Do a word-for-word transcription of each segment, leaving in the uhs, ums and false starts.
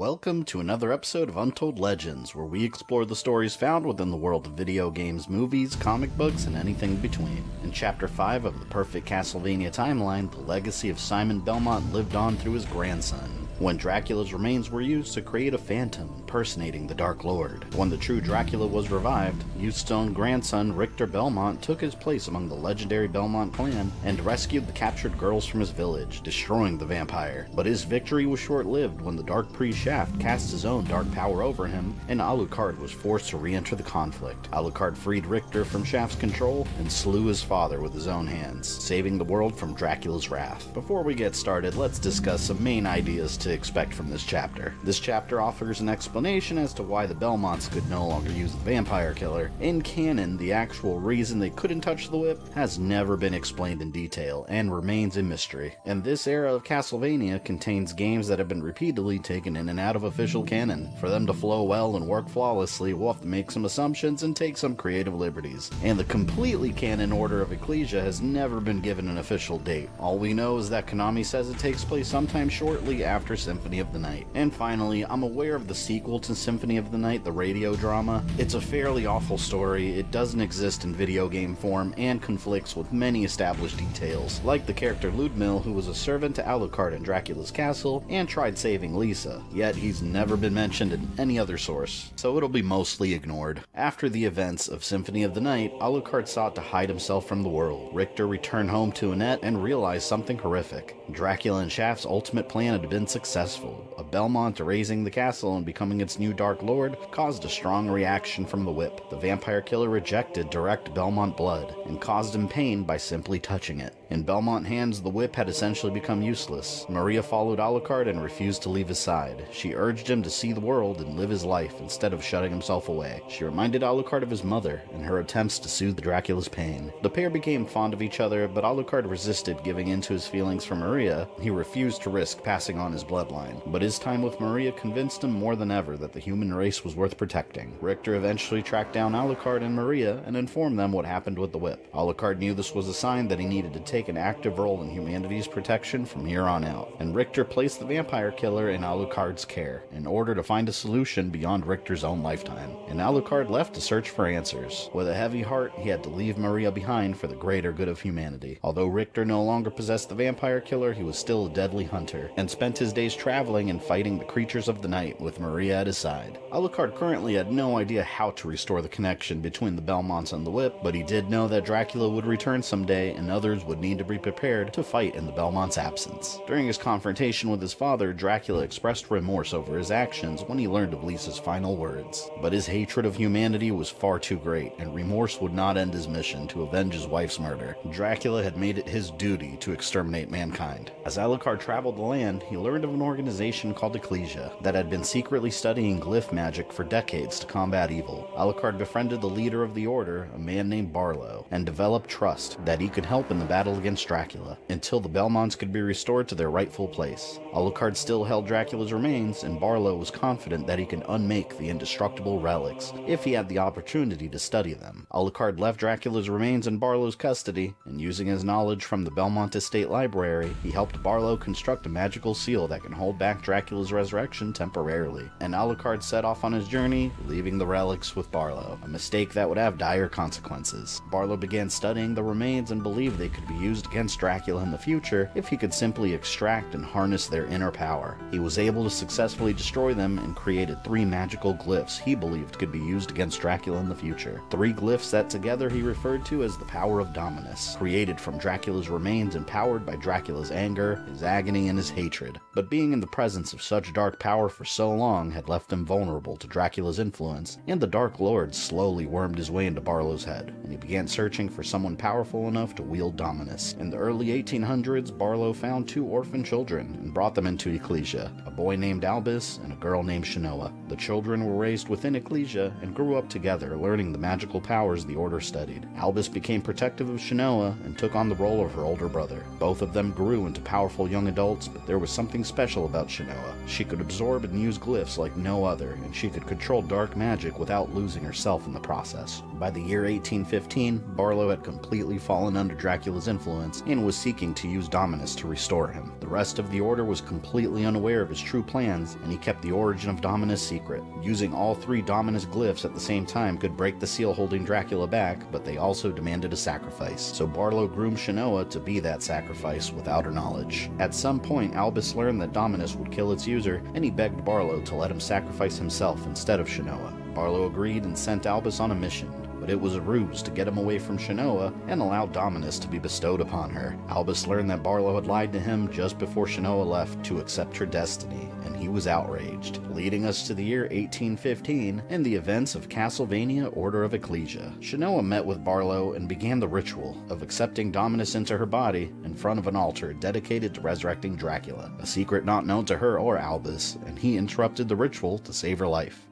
Welcome to another episode of Untold Legends, where we explore the stories found within the world of video games, movies, comic books, and anything between. In Chapter five of the Perfect Castlevania Timeline, the legacy of Simon Belmont lived on through his grandson, when Dracula's remains were used to create a phantom impersonating the Dark Lord. When the true Dracula was revived, Eustace's own grandson Richter Belmont took his place among the legendary Belmont clan and rescued the captured girls from his village, destroying the vampire. But his victory was short-lived when the Dark Priest Shaft cast his own dark power over him, and Alucard was forced to re-enter the conflict. Alucard freed Richter from Shaft's control and slew his father with his own hands, saving the world from Dracula's wrath. Before we get started, let's discuss some main ideas to expect from this chapter. This chapter offers an explanation as to why the Belmonts could no longer use the vampire killer. In canon, the actual reason they couldn't touch the whip has never been explained in detail and remains a mystery. And this era of Castlevania contains games that have been repeatedly taken in and out of official canon. For them to flow well and work flawlessly, we'll have to make some assumptions and take some creative liberties. And the completely canon Order of Ecclesia has never been given an official date. All we know is that Konami says it takes place sometime shortly after Symphony of the Night. And finally, I'm aware of the sequel to Symphony of the Night, the radio drama. It's a fairly awful story, it doesn't exist in video game form, and conflicts with many established details, like the character Ludmil, who was a servant to Alucard in Dracula's castle and tried saving Lisa, yet he's never been mentioned in any other source, so it'll be mostly ignored. After the events of Symphony of the Night, Alucard sought to hide himself from the world. Richter returned home to Annette and realized something horrific. Dracula and Shaft's ultimate plan had been successful. Successful. A Belmont raising the castle and becoming its new Dark Lord caused a strong reaction from the whip. The vampire killer rejected direct Belmont blood and caused him pain by simply touching it. In Belmont hands, the whip had essentially become useless. Maria followed Alucard and refused to leave his side. She urged him to see the world and live his life instead of shutting himself away. She reminded Alucard of his mother and her attempts to soothe Dracula's pain. The pair became fond of each other, but Alucard resisted giving in to his feelings for Maria. He refused to risk passing on his bloodline, but his time with Maria convinced him more than ever that the human race was worth protecting. Richter eventually tracked down Alucard and Maria and informed them what happened with the whip. Alucard knew this was a sign that he needed to take an active role in humanity's protection from here on out, and Richter placed the vampire killer in Alucard's care in order to find a solution beyond Richter's own lifetime, and Alucard left to search for answers. With a heavy heart, he had to leave Maria behind for the greater good of humanity. Although Richter no longer possessed the vampire killer, he was still a deadly hunter, and spent his days traveling and fighting the creatures of the night with Maria at his side. Alucard currently had no idea how to restore the connection between the Belmonts and the whip, but he did know that Dracula would return someday, and others would need to be prepared to fight in the Belmont's absence. During his confrontation with his father, Dracula expressed remorse over his actions when he learned of Lisa's final words. But his hatred of humanity was far too great, and remorse would not end his mission to avenge his wife's murder. Dracula had made it his duty to exterminate mankind. As Alucard traveled the land, he learned of an organization called Ecclesia that had been secretly studying glyph magic for decades to combat evil. Alucard befriended the leader of the order, a man named Barlow, and developed trust that he could help in the battle against Dracula, until the Belmonts could be restored to their rightful place. Alucard still held Dracula's remains, and Barlow was confident that he could unmake the indestructible relics if he had the opportunity to study them. Alucard left Dracula's remains in Barlow's custody, and using his knowledge from the Belmont Estate Library, he helped Barlow construct a magical seal that can hold back Dracula's resurrection temporarily, and Alucard set off on his journey, leaving the relics with Barlow, a mistake that would have dire consequences. Barlow began studying the remains and believed they could be used used against Dracula in the future if he could simply extract and harness their inner power. He was able to successfully destroy them and created three magical glyphs he believed could be used against Dracula in the future. Three glyphs that together he referred to as the power of Dominus, created from Dracula's remains and powered by Dracula's anger, his agony, and his hatred. But being in the presence of such dark power for so long had left him vulnerable to Dracula's influence, and the Dark Lord slowly wormed his way into Barlow's head, and he began searching for someone powerful enough to wield Dominus. In the early eighteen hundreds, Barlow found two orphan children and brought them into Ecclesia, a boy named Albus and a girl named Shanoa. The children were raised within Ecclesia and grew up together, learning the magical powers the order studied. Albus became protective of Shanoa and took on the role of her older brother. Both of them grew into powerful young adults, but there was something special about Shanoa. She could absorb and use glyphs like no other, and she could control dark magic without losing herself in the process. By the year eighteen fifteen, Barlow had completely fallen under Dracula's influence and was seeking to use Dominus to restore him. The rest of the Order was completely unaware of his true plans, and he kept the origin of Dominus secret. Using all three Dominus glyphs at the same time could break the seal holding Dracula back, but they also demanded a sacrifice, so Barlow groomed Shanoa to be that sacrifice without her knowledge. At some point, Albus learned that Dominus would kill its user, and he begged Barlow to let him sacrifice himself instead of Shanoa. Barlow agreed and sent Albus on a mission, but it was a ruse to get him away from Shanoa and allow Dominus to be bestowed upon her. Albus learned that Barlow had lied to him just before Shanoa left to accept her destiny, and he was outraged, leading us to the year eighteen fifteen and the events of Castlevania Order of Ecclesia. Shanoa met with Barlow and began the ritual of accepting Dominus into her body in front of an altar dedicated to resurrecting Dracula, a secret not known to her or Albus, and he interrupted the ritual to save her life.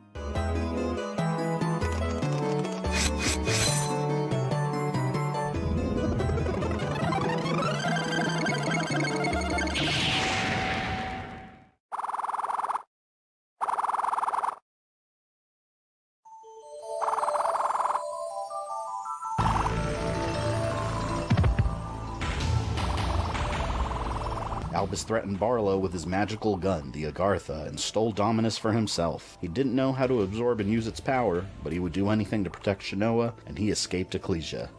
Albus threatened Barlow with his magical gun, the Agartha, and stole Dominus for himself. He didn't know how to absorb and use its power, but he would do anything to protect Shanoa, and he escaped Ecclesia.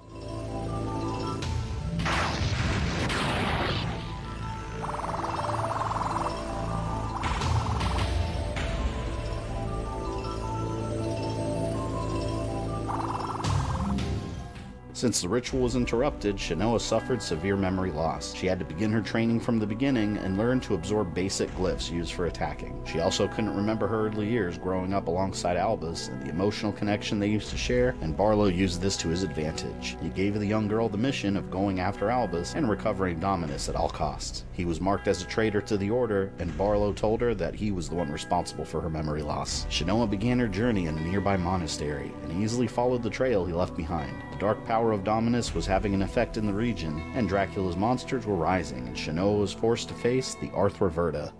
Since the ritual was interrupted, Shanoa suffered severe memory loss. She had to begin her training from the beginning and learn to absorb basic glyphs used for attacking. She also couldn't remember her early years growing up alongside Albus and the emotional connection they used to share, and Barlow used this to his advantage. He gave the young girl the mission of going after Albus and recovering Dominus at all costs. He was marked as a traitor to the Order, and Barlow told her that he was the one responsible for her memory loss. Shanoa began her journey in a nearby monastery and easily followed the trail he left behind. The dark power of Dominus was having an effect in the region, and Dracula's monsters were rising, and Shanoa was forced to face the Arthur Verda.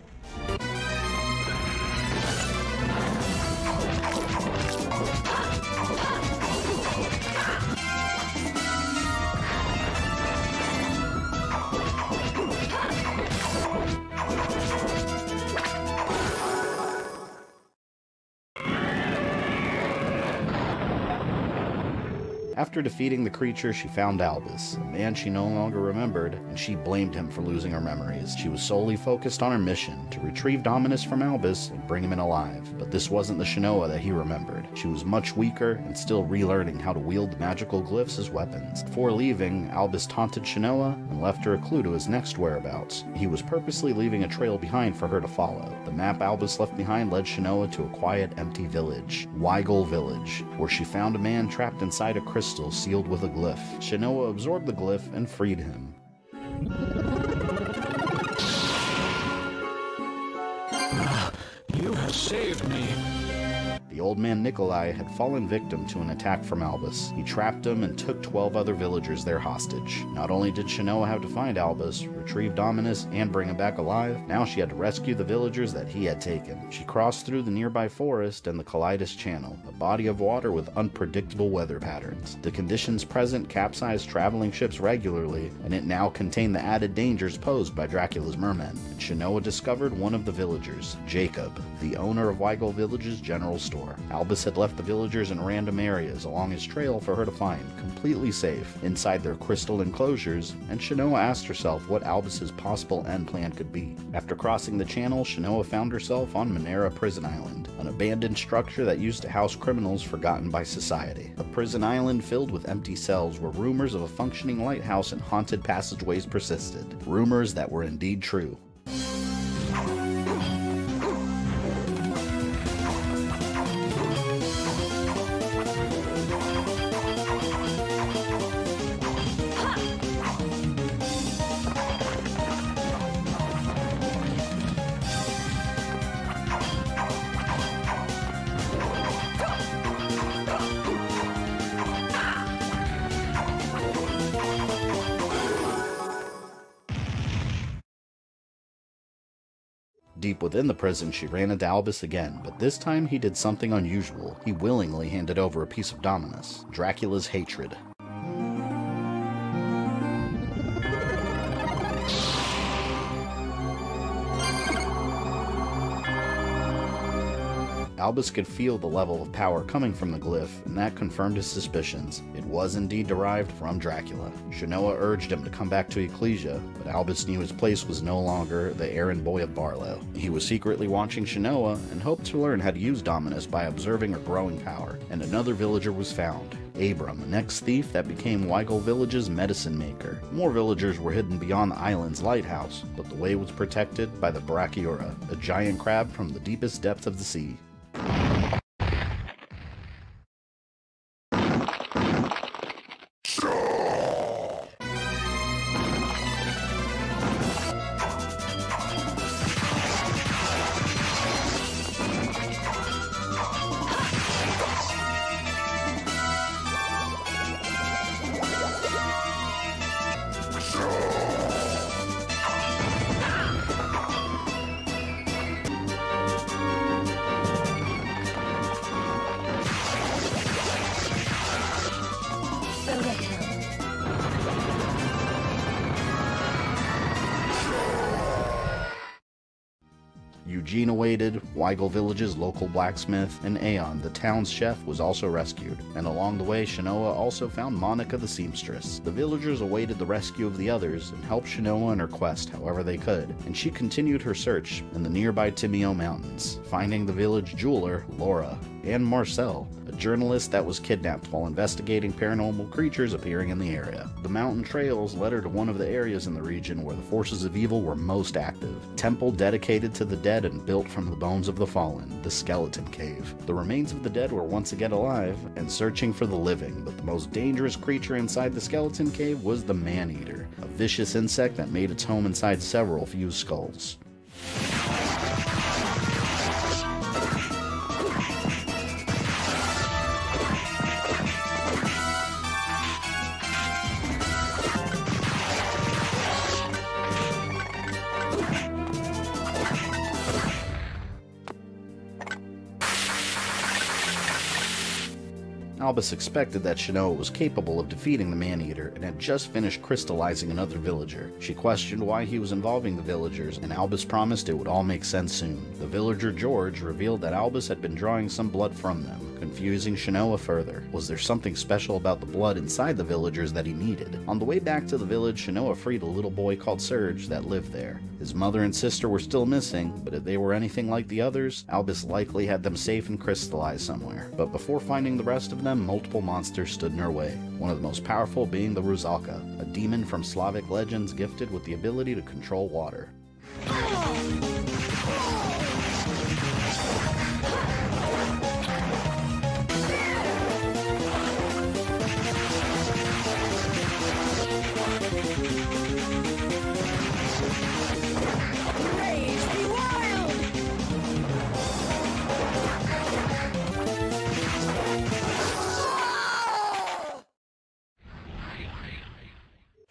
After defeating the creature, she found Albus, a man she no longer remembered, and she blamed him for losing her memories. She was solely focused on her mission to retrieve Dominus from Albus and bring him in alive, but this wasn't the Shanoa that he remembered. She was much weaker and still relearning how to wield the magical glyphs as weapons. Before leaving, Albus taunted Shanoa and left her a clue to his next whereabouts. He was purposely leaving a trail behind for her to follow. The map Albus left behind led Shanoa to a quiet, empty village, Wygol Village, where she found a man trapped inside a crystal sealed with a glyph. Shanoa absorbed the glyph and freed him. You have saved me. The old man Nikolai had fallen victim to an attack from Albus. He trapped him and took twelve other villagers there hostage. Not only did Shanoa have to find Albus, retrieve Dominus, and bring him back alive, now she had to rescue the villagers that he had taken. She crossed through the nearby forest and the Calidus Channel, a body of water with unpredictable weather patterns. The conditions present capsized traveling ships regularly, and it now contained the added dangers posed by Dracula's mermen. And Shanoa discovered one of the villagers, Jacob, the owner of Wygol Village's general store. Albus had left the villagers in random areas along his trail for her to find, completely safe, inside their crystal enclosures, and Shanoa asked herself what Albus's possible end plan could be. After crossing the channel, Shanoa found herself on Maneater Prison Island, an abandoned structure that used to house criminals forgotten by society. A prison island filled with empty cells where rumors of a functioning lighthouse and haunted passageways persisted, rumors that were indeed true. Deep within the prison, she ran into Albus again, but this time he did something unusual. He willingly handed over a piece of Dominus, Dracula's hatred. Albus could feel the level of power coming from the glyph, and that confirmed his suspicions. It was indeed derived from Dracula. Shanoa urged him to come back to Ecclesia, but Albus knew his place was no longer the errand boy of Barlow. He was secretly watching Shanoa and hoped to learn how to use Dominus by observing her growing power, and another villager was found. Abram, an ex-thief that became Wygol Village's medicine maker. More villagers were hidden beyond the island's lighthouse, but the way was protected by the Brachyura, a giant crab from the deepest depth of the sea. Eugene awaited, Wygol Village's local blacksmith, and Aeon, the town's chef, was also rescued. And along the way, Shanoa also found Monica the seamstress. The villagers awaited the rescue of the others and helped Shanoa in her quest however they could, and she continued her search in the nearby Timeo Mountains, finding the village jeweler, Laura, and Marcel, a journalist that was kidnapped while investigating paranormal creatures appearing in the area. The mountain trails led her to one of the areas in the region where the forces of evil were most active, a temple dedicated to the dead and built from the bones of the fallen, the Skeleton Cave. The remains of the dead were once again alive and searching for the living, but the most dangerous creature inside the Skeleton Cave was the Maneater, a vicious insect that made its home inside several fused skulls. Albus expected that Shanoa was capable of defeating the Maneater and had just finished crystallizing another villager. She questioned why he was involving the villagers, and Albus promised it would all make sense soon. The villager George revealed that Albus had been drawing some blood from them, confusing Shanoa further. Was there something special about the blood inside the villagers that he needed? On the way back to the village, Shanoa freed a little boy called Serge that lived there. His mother and sister were still missing, but if they were anything like the others, Albus likely had them safe and crystallized somewhere. But before finding the rest of them, multiple monsters stood in her way, one of the most powerful being the Rusalka, a demon from Slavic legends gifted with the ability to control water.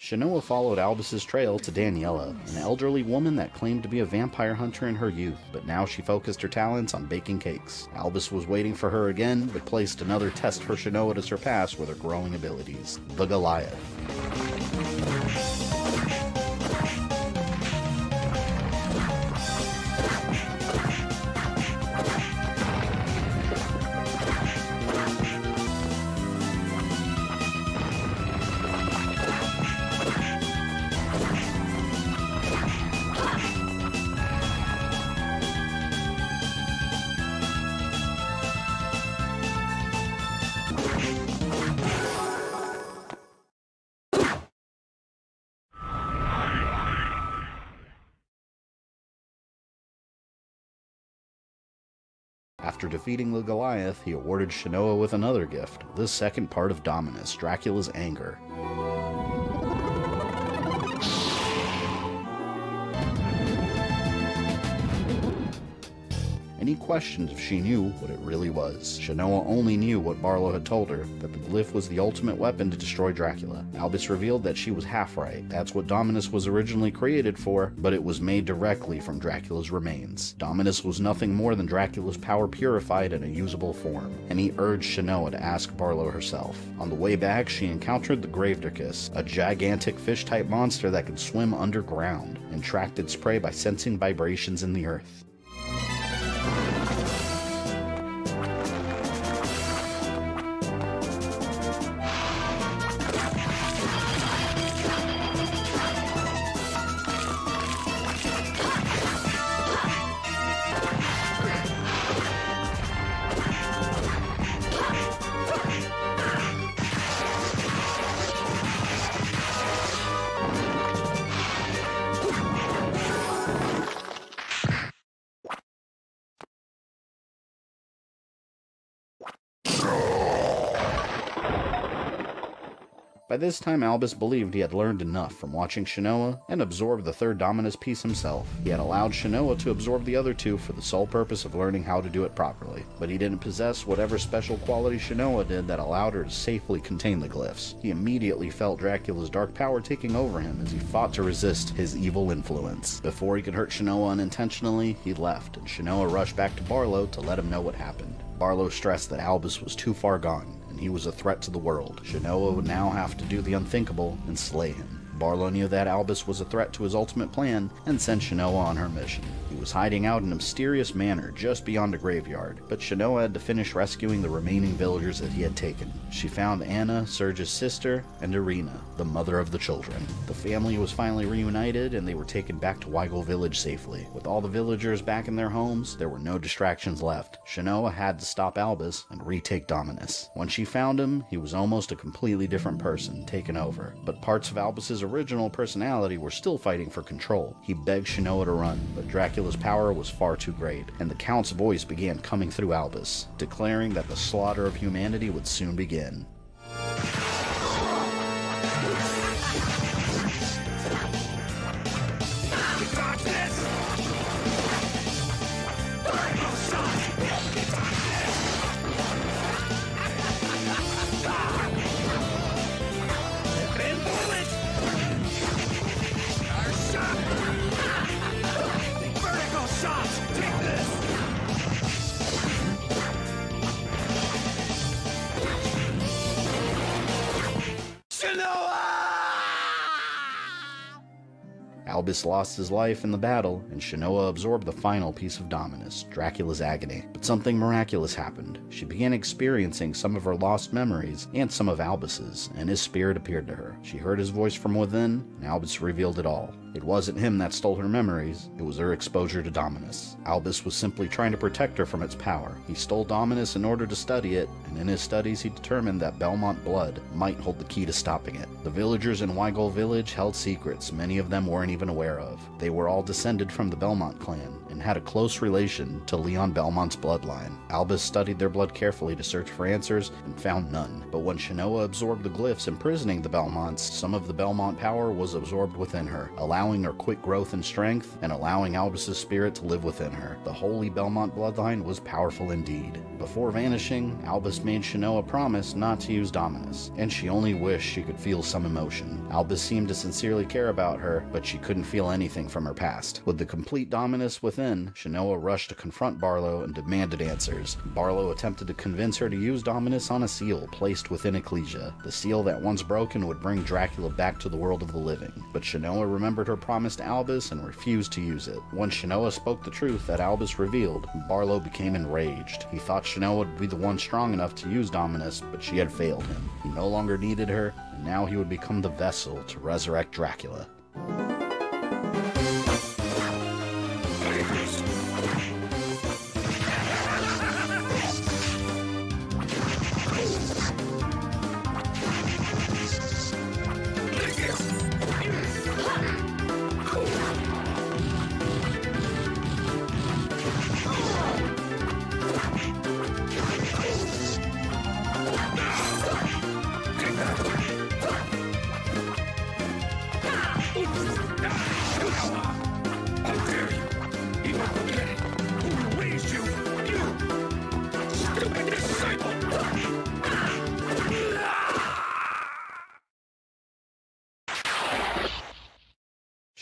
Shanoa followed Albus's trail to Daniela, an elderly woman that claimed to be a vampire hunter in her youth, but now she focused her talents on baking cakes. Albus was waiting for her again, but placed another test for Shanoa to surpass with her growing abilities, the Goliath. After defeating the Goliath, he awarded Shanoa with another gift, this second part of Dominus, Dracula's anger. any questions if she knew what it really was. Shanoa only knew what Barlow had told her, that the glyph was the ultimate weapon to destroy Dracula. Albus revealed that she was half right. That's what Dominus was originally created for, but it was made directly from Dracula's remains. Dominus was nothing more than Dracula's power purified in a usable form, and he urged Shanoa to ask Barlow herself. On the way back, she encountered the Gravedicus, a gigantic fish-type monster that could swim underground and tracked its prey by sensing vibrations in the earth. By this time, Albus believed he had learned enough from watching Shanoa and absorbed the third Dominus piece himself. He had allowed Shanoa to absorb the other two for the sole purpose of learning how to do it properly, but he didn't possess whatever special quality Shanoa did that allowed her to safely contain the glyphs. He immediately felt Dracula's dark power taking over him as he fought to resist his evil influence. Before he could hurt Shanoa unintentionally, he left, and Shanoa rushed back to Barlow to let him know what happened. Barlow stressed that Albus was too far gone. He was a threat to the world. Shanoa would now have to do the unthinkable and slay him. Barlow knew that Albus was a threat to his ultimate plan and sent Shanoa on her mission. He was hiding out in a mysterious manner just beyond a graveyard, but Shanoa had to finish rescuing the remaining villagers that he had taken. She found Anna, Serge's sister, and Irina, the mother of the children. The family was finally reunited and they were taken back to Wygol Village safely. With all the villagers back in their homes, there were no distractions left. Shanoa had to stop Albus and retake Dominus. When she found him, he was almost a completely different person, taken over, but parts of Albus's original personality were still fighting for control. He begged Shanoa to run, but Dracula's power was far too great, and the Count's voice began coming through Albus, declaring that the slaughter of humanity would soon begin. Albus lost his life in the battle, and Shanoa absorbed the final piece of Dominus, Dracula's agony. But something miraculous happened. She began experiencing some of her lost memories and some of Albus's, and his spirit appeared to her. She heard his voice from within, and Albus revealed it all. It wasn't him that stole her memories, it was her exposure to Dominus. Albus was simply trying to protect her from its power. He stole Dominus in order to study it, and in his studies he determined that Belmont blood might hold the key to stopping it. The villagers in Wygol Village held secrets many of them weren't even aware of. They were all descended from the Belmont clan, and had a close relation to Leon Belmont's bloodline. Albus studied their blood carefully to search for answers, and found none. But when Shanoa absorbed the glyphs imprisoning the Belmonts, some of the Belmont power was absorbed within her, allowing her quick growth and strength, and allowing Albus's spirit to live within her. The holy Belmont bloodline was powerful indeed. Before vanishing, Albus made Shanoa promise not to use Dominus, and she only wished she could feel some emotion. Albus seemed to sincerely care about her, but she couldn't feel anything from her past. With the complete Dominus within, Shanoa rushed to confront Barlow and demanded answers. Barlow attempted to convince her to use Dominus on a seal placed within Ecclesia. The seal that once broken would bring Dracula back to the world of the living, but Shanoa remembered her promised Albus and refused to use it. When Shanoa spoke the truth that Albus revealed, Barlow became enraged. He thought Shanoa would be the one strong enough to use Dominus, but she had failed him. He no longer needed her, and now he would become the vessel to resurrect Dracula. It's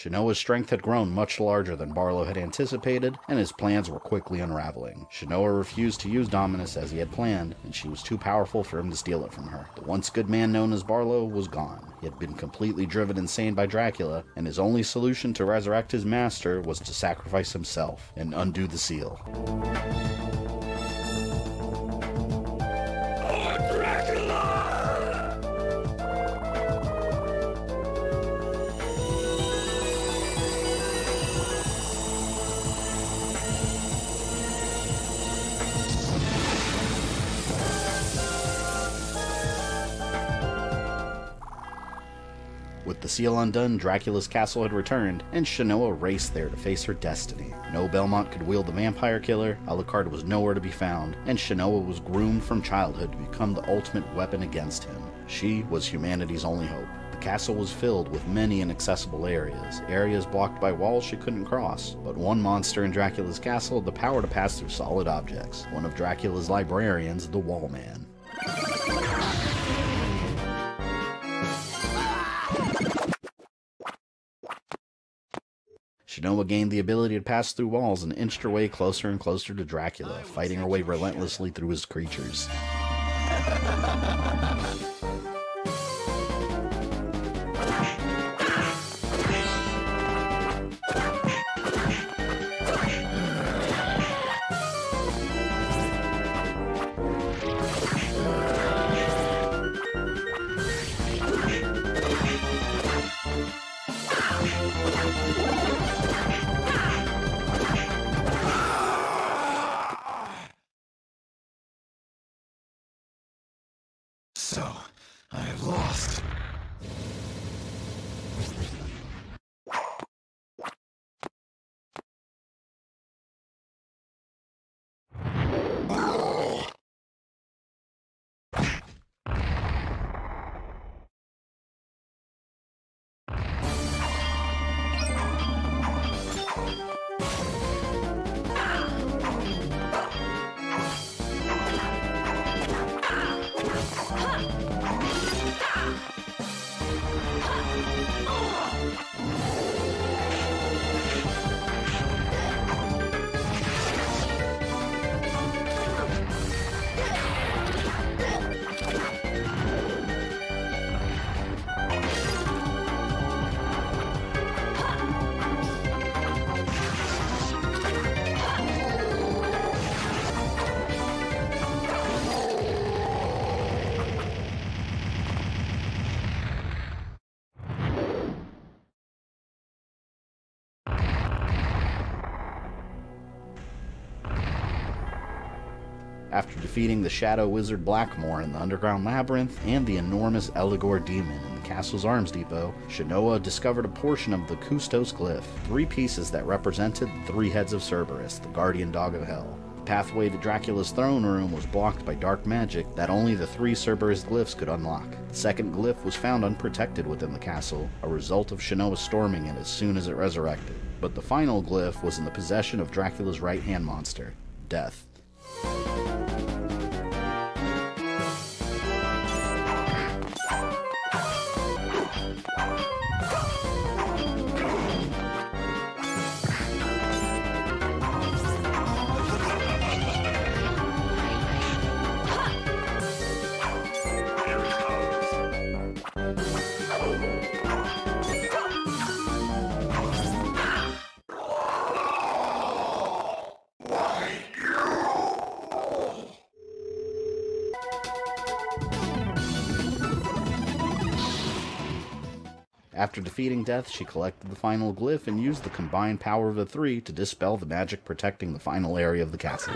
Shanoa's strength had grown much larger than Barlow had anticipated, and his plans were quickly unraveling. Shanoa refused to use Dominus as he had planned, and she was too powerful for him to steal it from her. The once good man known as Barlow was gone. He had been completely driven insane by Dracula, and his only solution to resurrect his master was to sacrifice himself and undo the seal. The seal undone, Dracula's castle had returned, and Shanoa raced there to face her destiny. No Belmont could wield the vampire killer, Alucard was nowhere to be found, and Shanoa was groomed from childhood to become the ultimate weapon against him. She was humanity's only hope. The castle was filled with many inaccessible areas, areas blocked by walls she couldn't cross, but one monster in Dracula's castle had the power to pass through solid objects, one of Dracula's librarians, the Wallman. Shanoa gained the ability to pass through walls and inched her way closer and closer to Dracula, fighting her way relentlessly through his creatures. After defeating the shadow wizard Blackmore in the underground labyrinth and the enormous Eligor demon in the castle's arms depot, Shanoa discovered a portion of the Kustos glyph, three pieces that represented the three heads of Cerberus, the guardian dog of hell. The pathway to Dracula's throne room was blocked by dark magic that only the three Cerberus glyphs could unlock. The second glyph was found unprotected within the castle, a result of Shanoa storming it as soon as it resurrected. But the final glyph was in the possession of Dracula's right-hand monster, Death. After defeating Death, she collected the final glyph and used the combined power of the three to dispel the magic protecting the final area of the castle.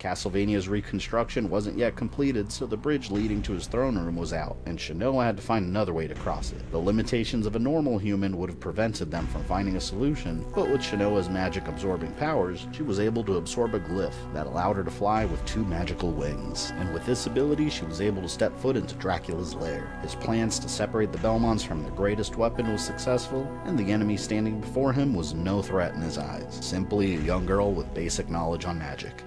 Castlevania's reconstruction wasn't yet completed, so the bridge leading to his throne room was out, and Shanoa had to find another way to cross it. The limitations of a normal human would have prevented them from finding a solution, but with Shanoa's magic absorbing powers, she was able to absorb a glyph that allowed her to fly with two magical wings, and with this ability she was able to step foot into Dracula's lair. His plans to separate the Belmonts from their greatest weapon was successful, and the enemy standing before him was no threat in his eyes, simply a young girl with basic knowledge on magic.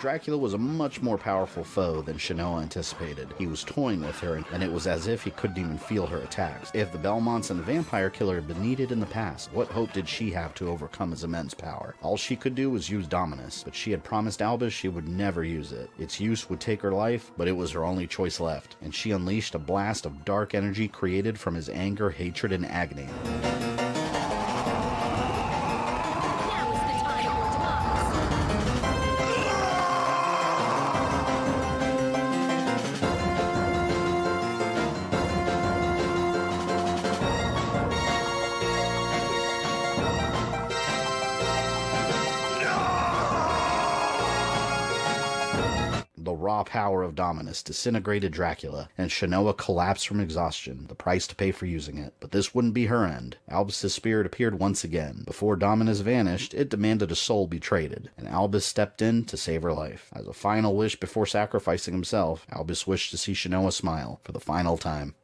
Dracula was a much more powerful foe than Shanoa anticipated. He was toying with her, and it was as if he couldn't even feel her attacks. If the Belmonts and the Vampire Killer had been needed in the past, what hope did she have to overcome his immense power? All she could do was use Dominus, but she had promised Albus she would never use it. Its use would take her life, but it was her only choice left, and she unleashed a blast of dark energy created from his anger, hatred, and agony. Power of Dominus disintegrated Dracula, and Shanoa collapsed from exhaustion, the price to pay for using it. But this wouldn't be her end. Albus's spirit appeared once again. Before Dominus vanished, it demanded a soul be traded, and Albus stepped in to save her life. As a final wish before sacrificing himself, Albus wished to see Shanoa smile for the final time.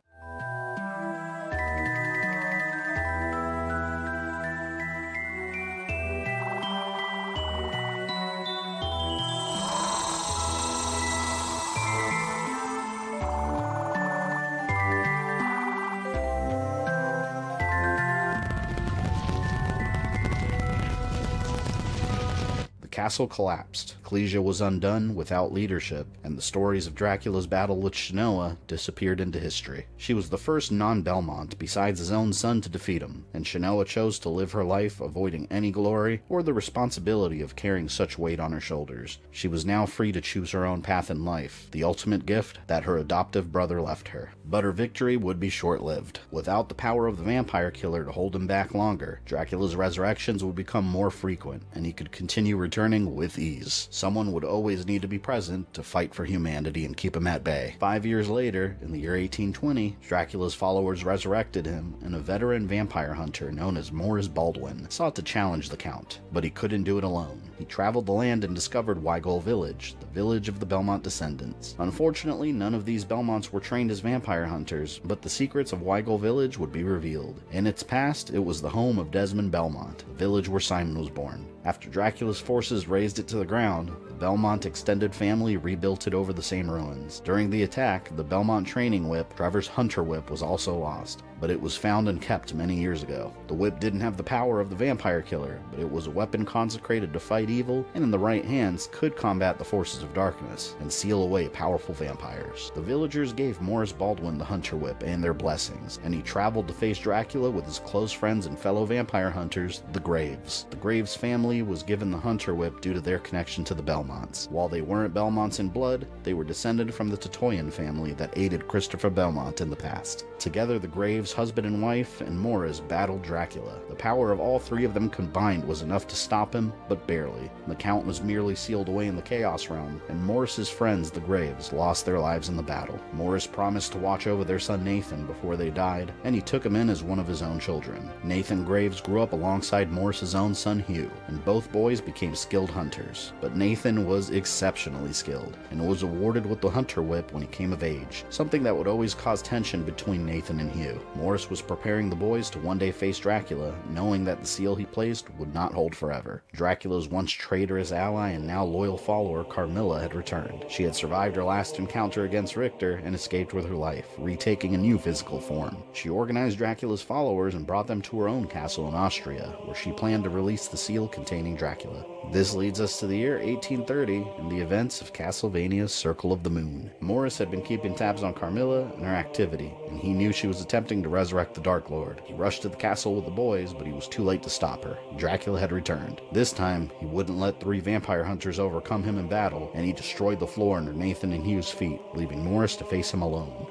The castle collapsed, Ecclesia was undone without leadership, and the stories of Dracula's battle with Shanoa disappeared into history. She was the first non-Belmont besides his own son to defeat him, and Shanoa chose to live her life avoiding any glory or the responsibility of carrying such weight on her shoulders. She was now free to choose her own path in life, the ultimate gift that her adoptive brother left her. But her victory would be short-lived. Without the power of the Vampire Killer to hold him back longer, Dracula's resurrections would become more frequent, and he could continue returning with ease. Someone would always need to be present to fight for humanity and keep him at bay. Five years later, in the year eighteen twenty, Dracula's followers resurrected him, and a veteran vampire hunter known as Morris Baldwin sought to challenge the Count, but he couldn't do it alone. He traveled the land and discovered Wygol Village, the village of the Belmont descendants. Unfortunately, none of these Belmonts were trained as vampire hunters, but the secrets of Wygol Village would be revealed. In its past, it was the home of Desmond Belmont, the village where Simon was born. After Dracula's forces razed it to the ground, the Belmont extended family rebuilt it over the same ruins. During the attack, the Belmont training whip, Trevor's hunter whip, was also lost, but it was found and kept many years ago. The whip didn't have the power of the Vampire Killer, but it was a weapon consecrated to fight evil, and in the right hands could combat the forces of darkness and seal away powerful vampires. The villagers gave Morris Baldwin the hunter whip and their blessings, and he traveled to face Dracula with his close friends and fellow vampire hunters, the Graves. The Graves family was given the hunter whip due to their connection to the Belmonts. While they weren't Belmonts in blood, they were descended from the Tatoyan family that aided Christopher Belmont in the past. Together, the Graves' husband and wife and Morris battled Dracula. The power of all three of them combined was enough to stop him, but barely. The Count was merely sealed away in the Chaos Realm, and Morris's friends, the Graves, lost their lives in the battle. Morris promised to watch over their son Nathan before they died, and he took him in as one of his own children. Nathan Graves grew up alongside Morris's own son Hugh, and both boys became skilled hunters, but Nathan was exceptionally skilled and was awarded with the hunter whip when he came of age, something that would always cause tension between Nathan and Hugh. Morris was preparing the boys to one day face Dracula, knowing that the seal he placed would not hold forever. Dracula's once traitorous ally and now loyal follower Carmilla had returned. She had survived her last encounter against Richter and escaped with her life, retaking a new physical form. She organized Dracula's followers and brought them to her own castle in Austria, where she planned to release the seal containing containing Dracula. This leads us to the year eighteen thirty and the events of Castlevania's Circle of the Moon. Morris had been keeping tabs on Carmilla and her activity, and he knew she was attempting to resurrect the Dark Lord. He rushed to the castle with the boys, but he was too late to stop her. Dracula had returned. This time, he wouldn't let three vampire hunters overcome him in battle, and he destroyed the floor under Nathan and Hugh's feet, leaving Morris to face him alone.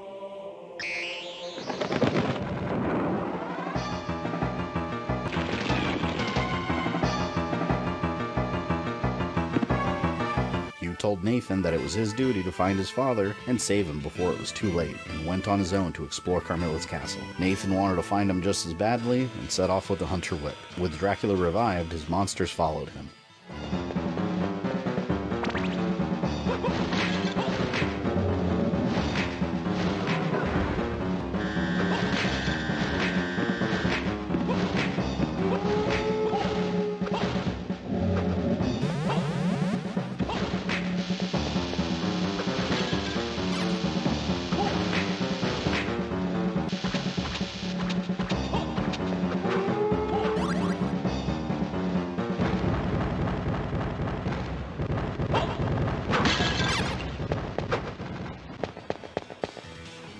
Told Nathan that it was his duty to find his father and save him before it was too late, and went on his own to explore Carmilla's castle. Nathan wanted to find him just as badly and set off with the hunter whip. With Dracula revived, his monsters followed him.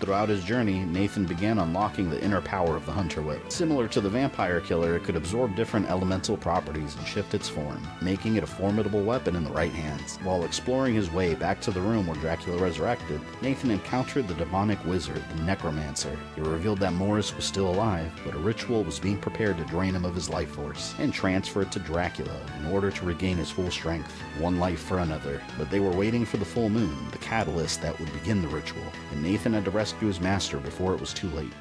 Throughout his journey, Nathan began unlocking the inner power of the Hunter Whip. Similar to the Vampire Killer, it could absorb different elemental properties and shift its form, making it a formidable weapon in the right hands. While exploring his way back to the room where Dracula resurrected, Nathan encountered the demonic wizard, the Necromancer. He revealed that Morris was still alive, but a ritual was being prepared to drain him of his life force, and transfer it to Dracula in order to regain his full strength. One life for another, but they were waiting for the full moon, the catalyst that would begin the ritual, and Nathan had to rescue to his master before it was too late.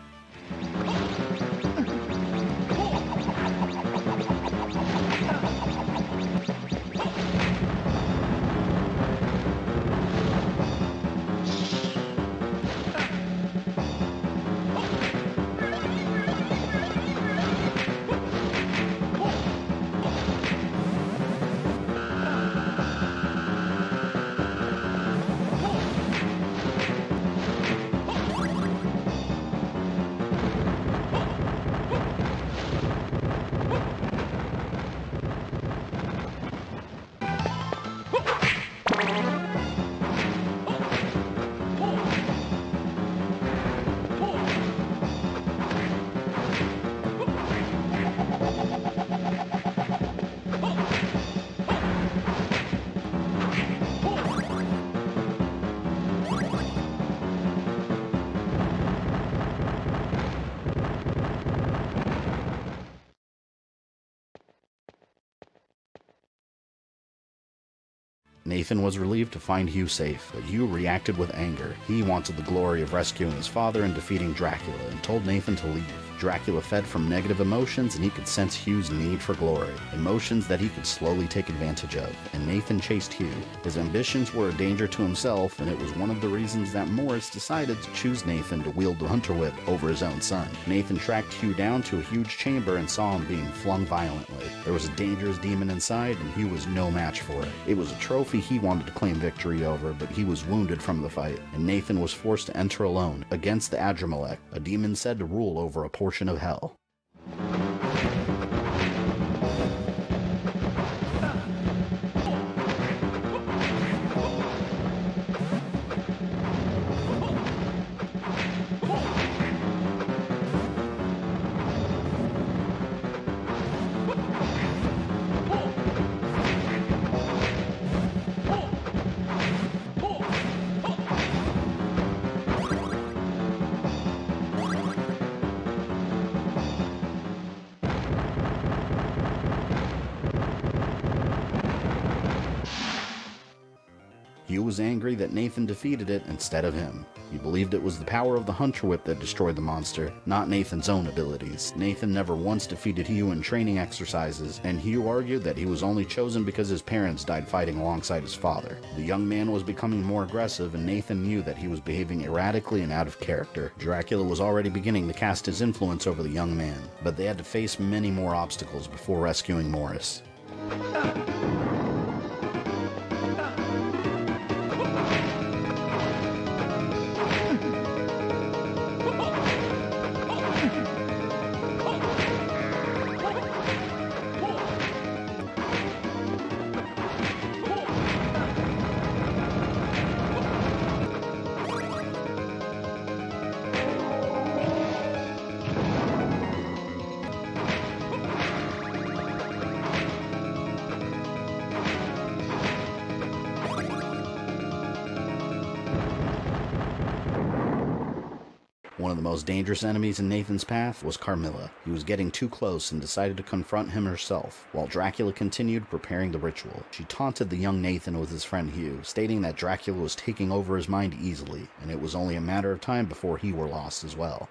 Nathan was relieved to find Hugh safe, but Hugh reacted with anger. He wanted the glory of rescuing his father and defeating Dracula, and told Nathan to leave. Dracula fed from negative emotions, and he could sense Hugh's need for glory, emotions that he could slowly take advantage of, and Nathan chased Hugh. His ambitions were a danger to himself, and it was one of the reasons that Morris decided to choose Nathan to wield the Hunter Whip over his own son. Nathan tracked Hugh down to a huge chamber and saw him being flung violently. There was a dangerous demon inside, and Hugh was no match for it. It was a trophy he wanted to claim victory over, but he was wounded from the fight, and Nathan was forced to enter alone, against the Adramelech, a demon said to rule over a portion of hell. Was angry that Nathan defeated it instead of him. He believed it was the power of the Hunter Whip that destroyed the monster, not Nathan's own abilities. Nathan never once defeated Hugh in training exercises, and Hugh argued that he was only chosen because his parents died fighting alongside his father. The young man was becoming more aggressive, and Nathan knew that he was behaving erratically and out of character. Dracula was already beginning to cast his influence over the young man, but they had to face many more obstacles before rescuing Morris. One of the most dangerous enemies in Nathan's path was Carmilla. He was getting too close and decided to confront him herself, while Dracula continued preparing the ritual. She taunted the young Nathan with his friend Hugh, stating that Dracula was taking over his mind easily, and it was only a matter of time before he were lost as well.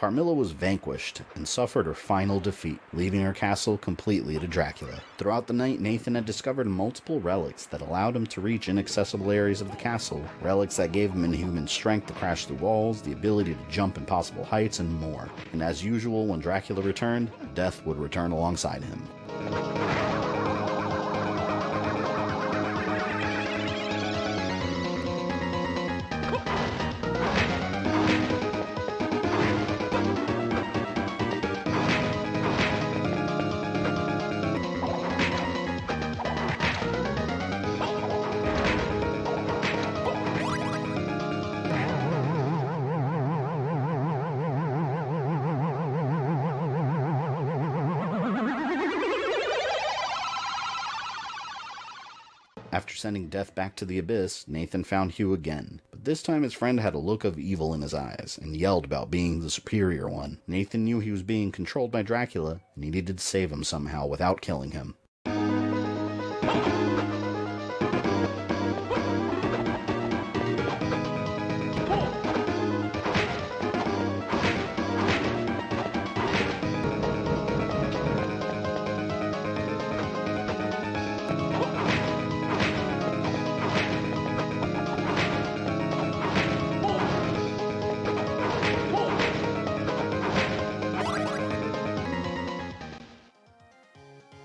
Carmilla was vanquished and suffered her final defeat, leaving her castle completely to Dracula. Throughout the night, Nathan had discovered multiple relics that allowed him to reach inaccessible areas of the castle, relics that gave him inhuman strength to crash through walls, the ability to jump impossible heights, and more. And as usual, when Dracula returned, death would return alongside him. After sending Death back to the abyss, Nathan found Hugh again, but this time his friend had a look of evil in his eyes and yelled about being the superior one. Nathan knew he was being controlled by Dracula and he needed to save him somehow without killing him.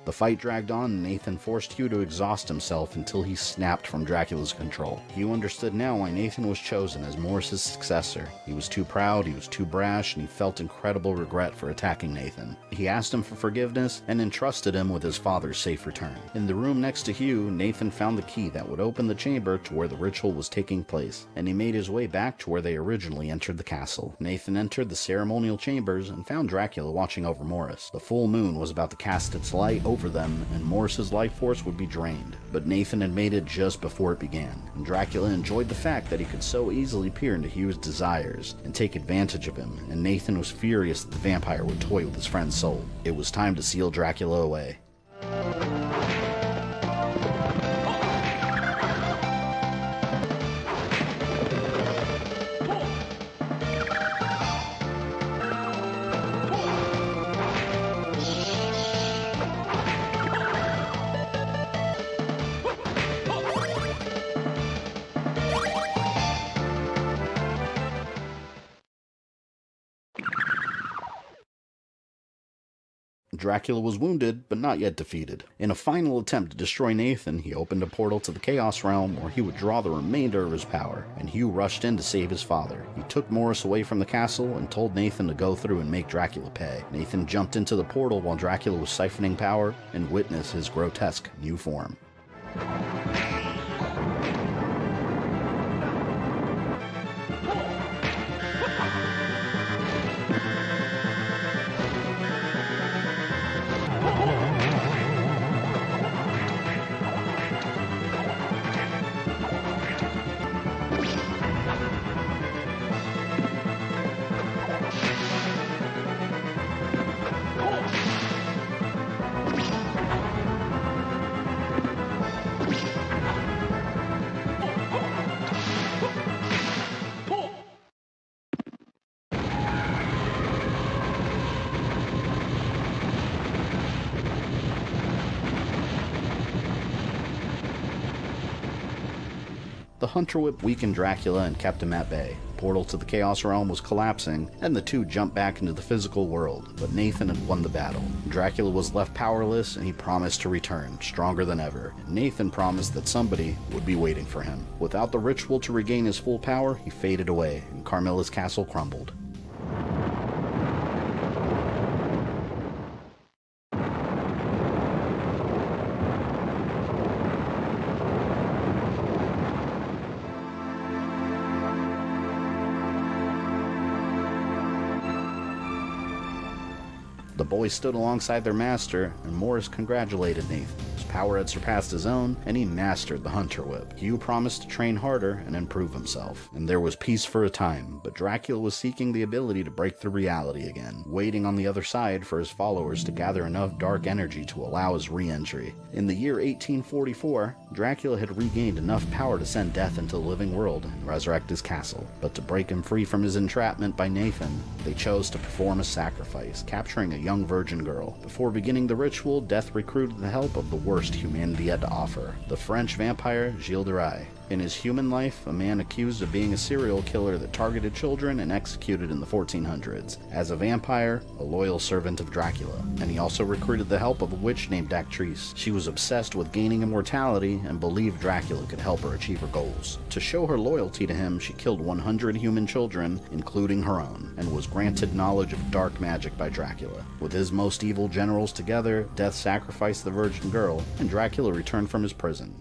The fight dragged on, and Nathan forced Hugh to exhaust himself until he snapped from Dracula's control. Hugh understood now why Nathan was chosen as Morris's successor. He was too proud, he was too brash, and he felt incredible regret for attacking Nathan. He asked him for forgiveness and entrusted him with his father's safe return. In the room next to Hugh, Nathan found the key that would open the chamber to where the ritual was taking place, and he made his way back to where they originally entered the castle. Nathan entered the ceremonial chambers and found Dracula watching over Morris. The full moon was about to cast its light over for them, and Morris's life force would be drained, but Nathan had made it just before it began, and Dracula enjoyed the fact that he could so easily peer into Hugh's desires and take advantage of him, and Nathan was furious that the vampire would toy with his friend's soul. It was time to seal Dracula away. Dracula was wounded, but not yet defeated. In a final attempt to destroy Nathan, he opened a portal to the Chaos Realm where he would draw the remainder of his power, and Hugh rushed in to save his father. He took Morris away from the castle and told Nathan to go through and make Dracula pay. Nathan jumped into the portal while Dracula was siphoning power and witnessed his grotesque new form. We The Hunter Whip weakened Dracula and kept him at bay. The portal to the Chaos Realm was collapsing, and the two jumped back into the physical world, but Nathan had won the battle. Dracula was left powerless, and he promised to return, stronger than ever. Nathan promised that somebody would be waiting for him. Without the ritual to regain his full power, he faded away, and Carmilla's castle crumbled. The boys stood alongside their master, and Morris congratulated Nathan. His power had surpassed his own, and he mastered the Hunter Whip. Hugh promised to train harder and improve himself. And there was peace for a time, but Dracula was seeking the ability to break through reality again, waiting on the other side for his followers to gather enough dark energy to allow his re-entry. In the year eighteen forty-four, Dracula had regained enough power to send death into the living world and resurrect his castle. But to break him free from his entrapment by Nathan, they chose to perform a sacrifice, capturing a young virgin girl. Before beginning the ritual, death recruited the help of the worst humanity had to offer, the French vampire Gilles de Rais. In his human life, a man accused of being a serial killer that targeted children and executed in the fourteen hundreds. As a vampire, a loyal servant of Dracula. And he also recruited the help of a witch named Actrise. She was obsessed with gaining immortality and believed Dracula could help her achieve her goals. To show her loyalty to him, she killed one hundred human children, including her own, and was granted knowledge of dark magic by Dracula. With his most evil generals together, Death sacrificed the virgin girl, and Dracula returned from his prison.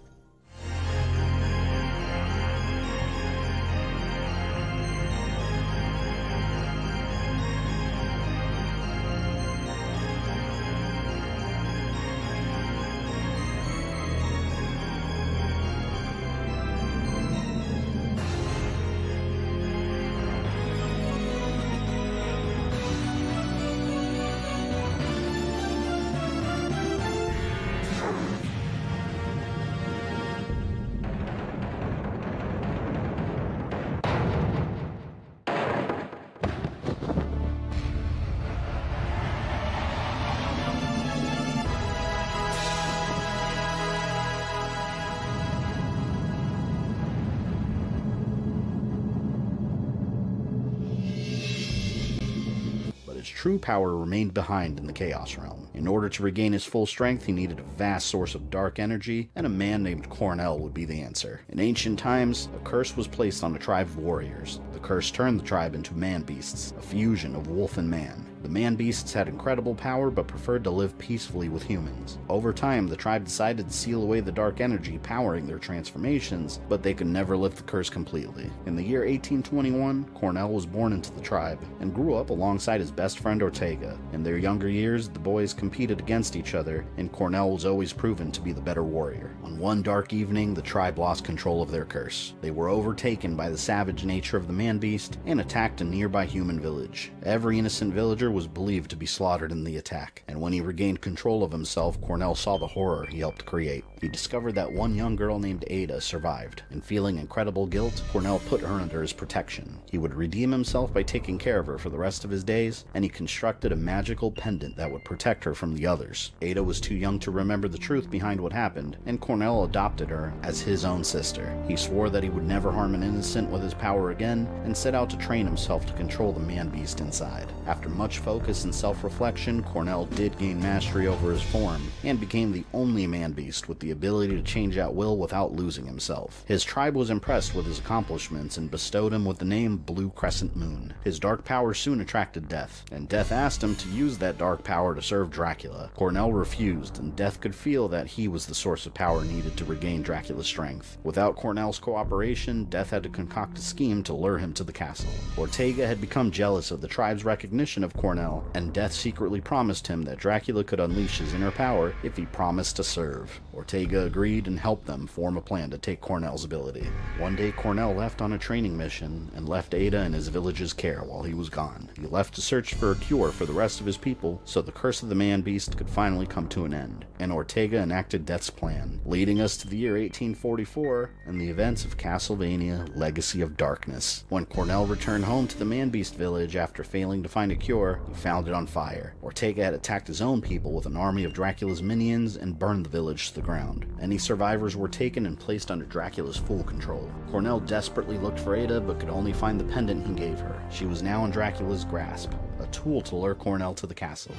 True power remained behind in the Chaos Realm. In order to regain his full strength, he needed a vast source of dark energy, and a man named Cornell would be the answer. In ancient times, a curse was placed on a tribe of warriors. The curse turned the tribe into man-beasts, a fusion of wolf and man. The man-beasts had incredible power, but preferred to live peacefully with humans. Over time, the tribe decided to seal away the dark energy powering their transformations, but they could never lift the curse completely. In the year eighteen twenty-one, Cornell was born into the tribe, and grew up alongside his best friend Ortega. In their younger years, the boys competed against each other, and Cornell was always proven to be the better warrior. On one dark evening, the tribe lost control of their curse. They were overtaken by the savage nature of the man-beast, and attacked a nearby human village. Every innocent villager was believed to be slaughtered in the attack, and when he regained control of himself, Cornell saw the horror he helped create. He discovered that one young girl named Ada survived, and feeling incredible guilt, Cornell put her under his protection. He would redeem himself by taking care of her for the rest of his days, and he constructed a magical pendant that would protect her from the others. Ada was too young to remember the truth behind what happened, and Cornell adopted her as his own sister. He swore that he would never harm an innocent with his power again, and set out to train himself to control the man-beast inside. After much focus and self-reflection, Cornell did gain mastery over his form, and became the only man-beast with the ability to change at will without losing himself. His tribe was impressed with his accomplishments and bestowed him with the name Blue Crescent Moon. His dark power soon attracted Death, and Death asked him to use that dark power to serve Dracula. Cornell refused, and Death could feel that he was the source of power needed to regain Dracula's strength. Without Cornell's cooperation, Death had to concoct a scheme to lure him to the castle. Ortega had become jealous of the tribe's recognition of Cornell, and Death secretly promised him that Dracula could unleash his inner power if he promised to serve. Ortega agreed and helped them form a plan to take Cornell's ability. One day, Cornell left on a training mission and left Ada in his village's care while he was gone. He left to search for a cure for the rest of his people so the curse of the man-beast could finally come to an end, and Ortega enacted Death's plan, leading us to the year eighteen forty-four and the events of Castlevania: Legacy of Darkness. When Cornell returned home to the man-beast village after failing to find a cure, Maneater, he found it on fire. Ortega had attacked his own people with an army of Dracula's minions and burned the village to the ground. Any survivors were taken and placed under Dracula's full control. Cornell desperately looked for Ada, but could only find the pendant he gave her. She was now in Dracula's grasp, a tool to lure Cornell to the castle.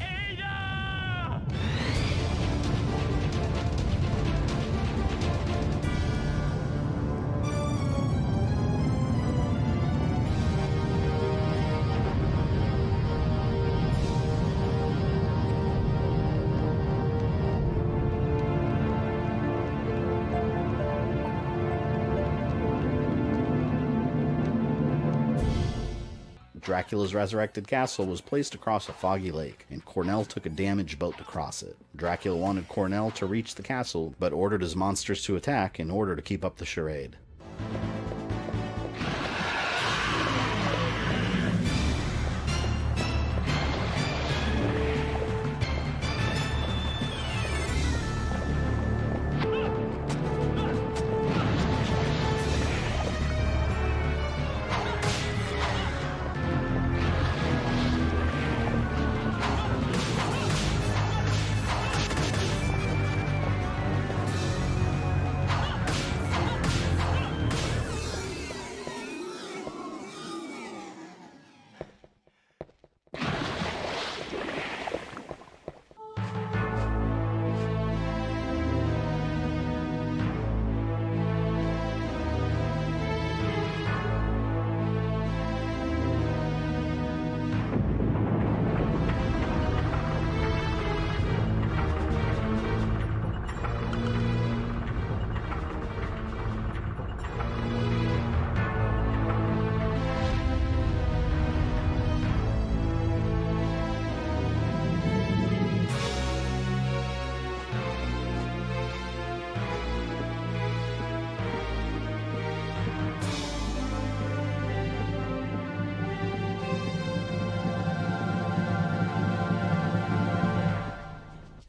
Ada! Dracula's resurrected castle was placed across a foggy lake, and Cornell took a damaged boat to cross it. Dracula wanted Cornell to reach the castle, but ordered his monsters to attack in order to keep up the charade.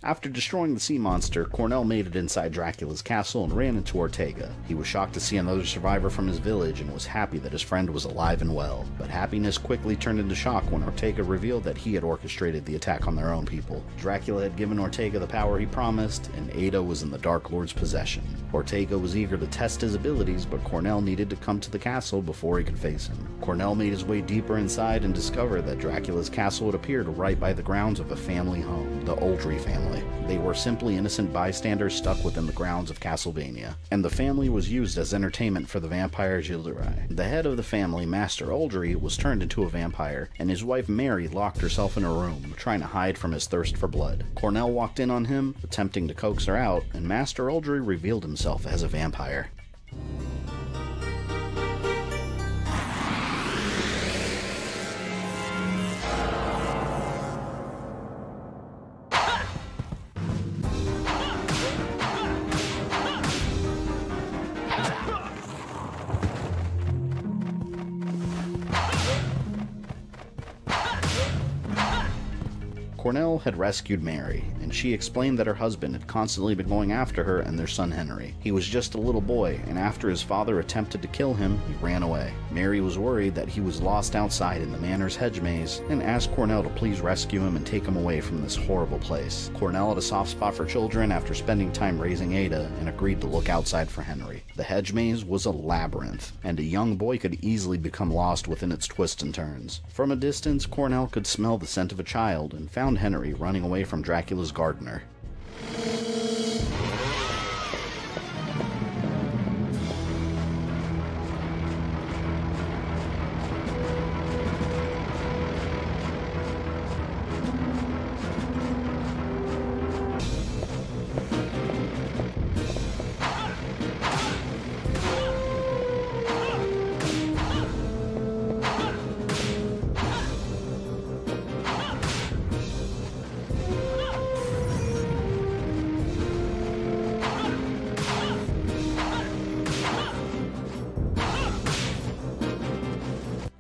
After destroying the sea monster, Cornell made it inside Dracula's castle and ran into Ortega. He was shocked to see another survivor from his village and was happy that his friend was alive and well. But happiness quickly turned into shock when Ortega revealed that he had orchestrated the attack on their own people. Dracula had given Ortega the power he promised, and Ada was in the Dark Lord's possession. Ortega was eager to test his abilities, but Cornell needed to come to the castle before he could face him. Cornell made his way deeper inside and discovered that Dracula's castle had appeared right by the grounds of a family home, the Uldry family. They were simply innocent bystanders stuck within the grounds of Castlevania, and the family was used as entertainment for the vampire Gilles de Rais. The head of the family, Master Uldry, was turned into a vampire, and his wife Mary locked herself in a room, trying to hide from his thirst for blood. Cornell walked in on him, attempting to coax her out, and Master Uldry revealed himself as a vampire. Cornell had rescued Mary, and she explained that her husband had constantly been going after her and their son Henry. He was just a little boy, and after his father attempted to kill him, he ran away. Mary was worried that he was lost outside in the manor's hedge maze, and asked Cornell to please rescue him and take him away from this horrible place. Cornell had a soft spot for children after spending time raising Ada, and agreed to look outside for Henry. The hedge maze was a labyrinth, and a young boy could easily become lost within its twists and turns. From a distance, Cornell could smell the scent of a child, and found Henry running away from Dracula's gardener.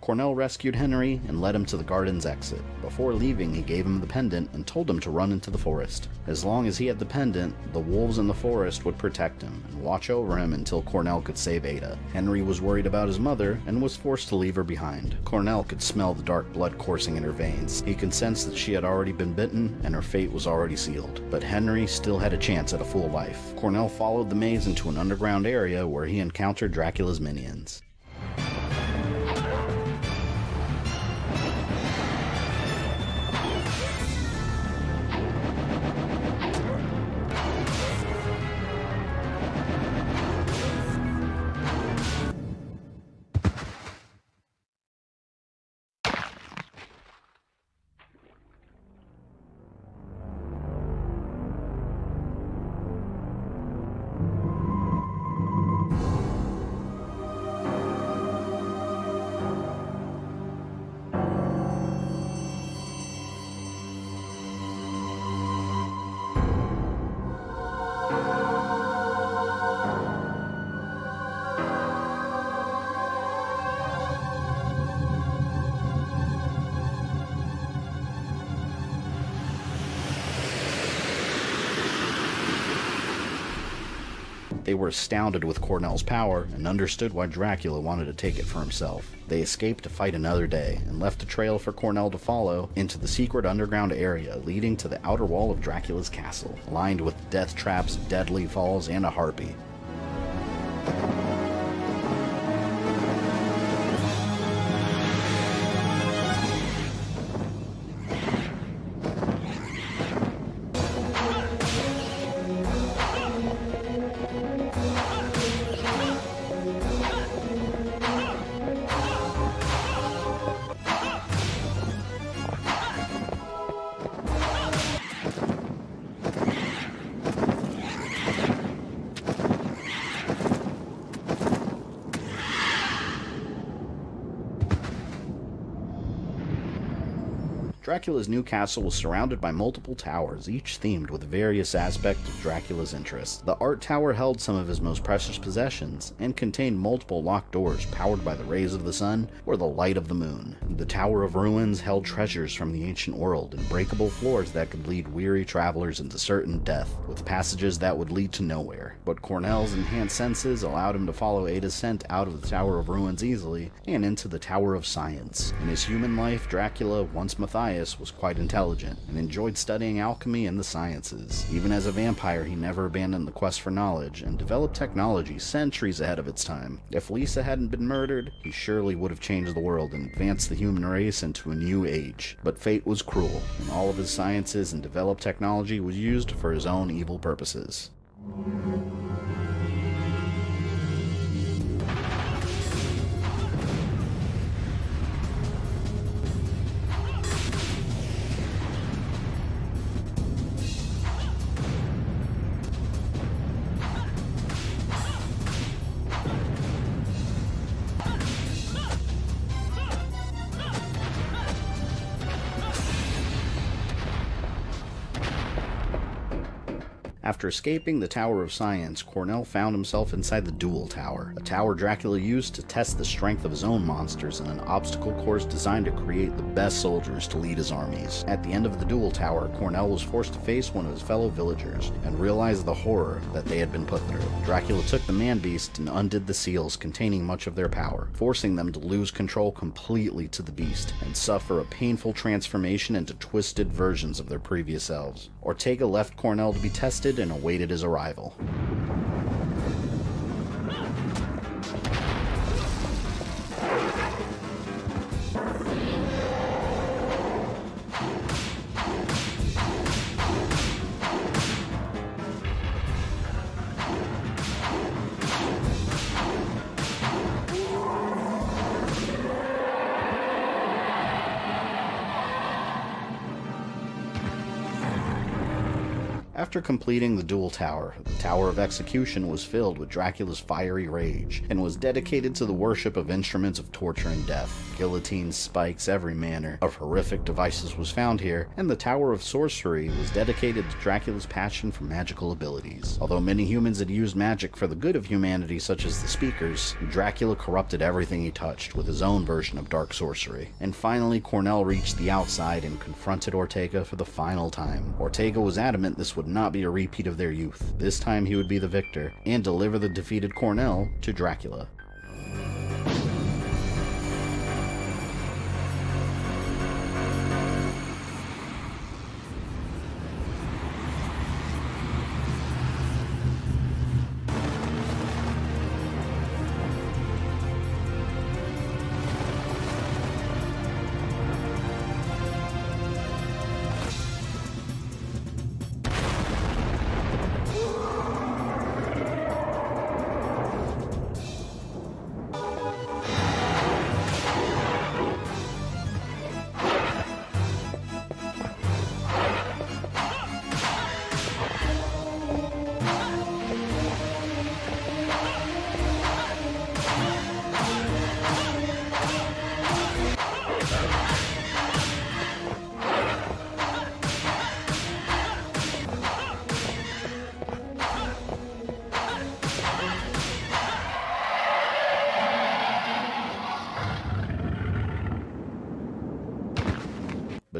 Cornell rescued Henry and led him to the garden's exit. Before leaving, he gave him the pendant and told him to run into the forest. As long as he had the pendant, the wolves in the forest would protect him and watch over him until Cornell could save Ada. Henry was worried about his mother and was forced to leave her behind. Cornell could smell the dark blood coursing in her veins. He could sense that she had already been bitten and her fate was already sealed. But Henry still had a chance at a full life. Cornell followed the maze into an underground area where he encountered Dracula's minions. They were astounded with Cornell's power and understood why Dracula wanted to take it for himself. They escaped to fight another day and left a trail for Cornell to follow into the secret underground area leading to the outer wall of Dracula's castle, lined with death traps, deadly falls, and a harpy. Dracula's new castle was surrounded by multiple towers, each themed with various aspects of Dracula's interests. The art tower held some of his most precious possessions, and contained multiple locked doors powered by the rays of the sun or the light of the moon. The Tower of Ruins held treasures from the ancient world and breakable floors that could lead weary travelers into certain death, with passages that would lead to nowhere. But Cornell's enhanced senses allowed him to follow Ada's scent out of the Tower of Ruins easily, and into the Tower of Science. In his human life, Dracula, once Matthias, was quite intelligent and enjoyed studying alchemy and the sciences. Even as a vampire, he never abandoned the quest for knowledge and developed technology centuries ahead of its time. If Lisa hadn't been murdered, he surely would have changed the world and advanced the human race into a new age. But fate was cruel, and all of his sciences and developed technology was used for his own evil purposes. After escaping the Tower of Science, Cornell found himself inside the Duel Tower, a tower Dracula used to test the strength of his own monsters in an obstacle course designed to create the best soldiers to lead his armies. At the end of the Duel Tower, Cornell was forced to face one of his fellow villagers and realized the horror that they had been put through. Dracula took the man-beast and undid the seals containing much of their power, forcing them to lose control completely to the beast and suffer a painful transformation into twisted versions of their previous selves. Ortega left Cornell to be tested and awaited his arrival. After completing the dual tower, the Tower of Execution was filled with Dracula's fiery rage and was dedicated to the worship of instruments of torture and death. Guillotines, spikes, every manner of horrific devices was found here, and the Tower of Sorcery was dedicated to Dracula's passion for magical abilities. Although many humans had used magic for the good of humanity, such as the Speakers, Dracula corrupted everything he touched with his own version of dark sorcery. And finally, Cornell reached the outside and confronted Ortega for the final time. Ortega was adamant this would not be a repeat of their youth. This time he would be the victor, and deliver the defeated Cornell to Dracula.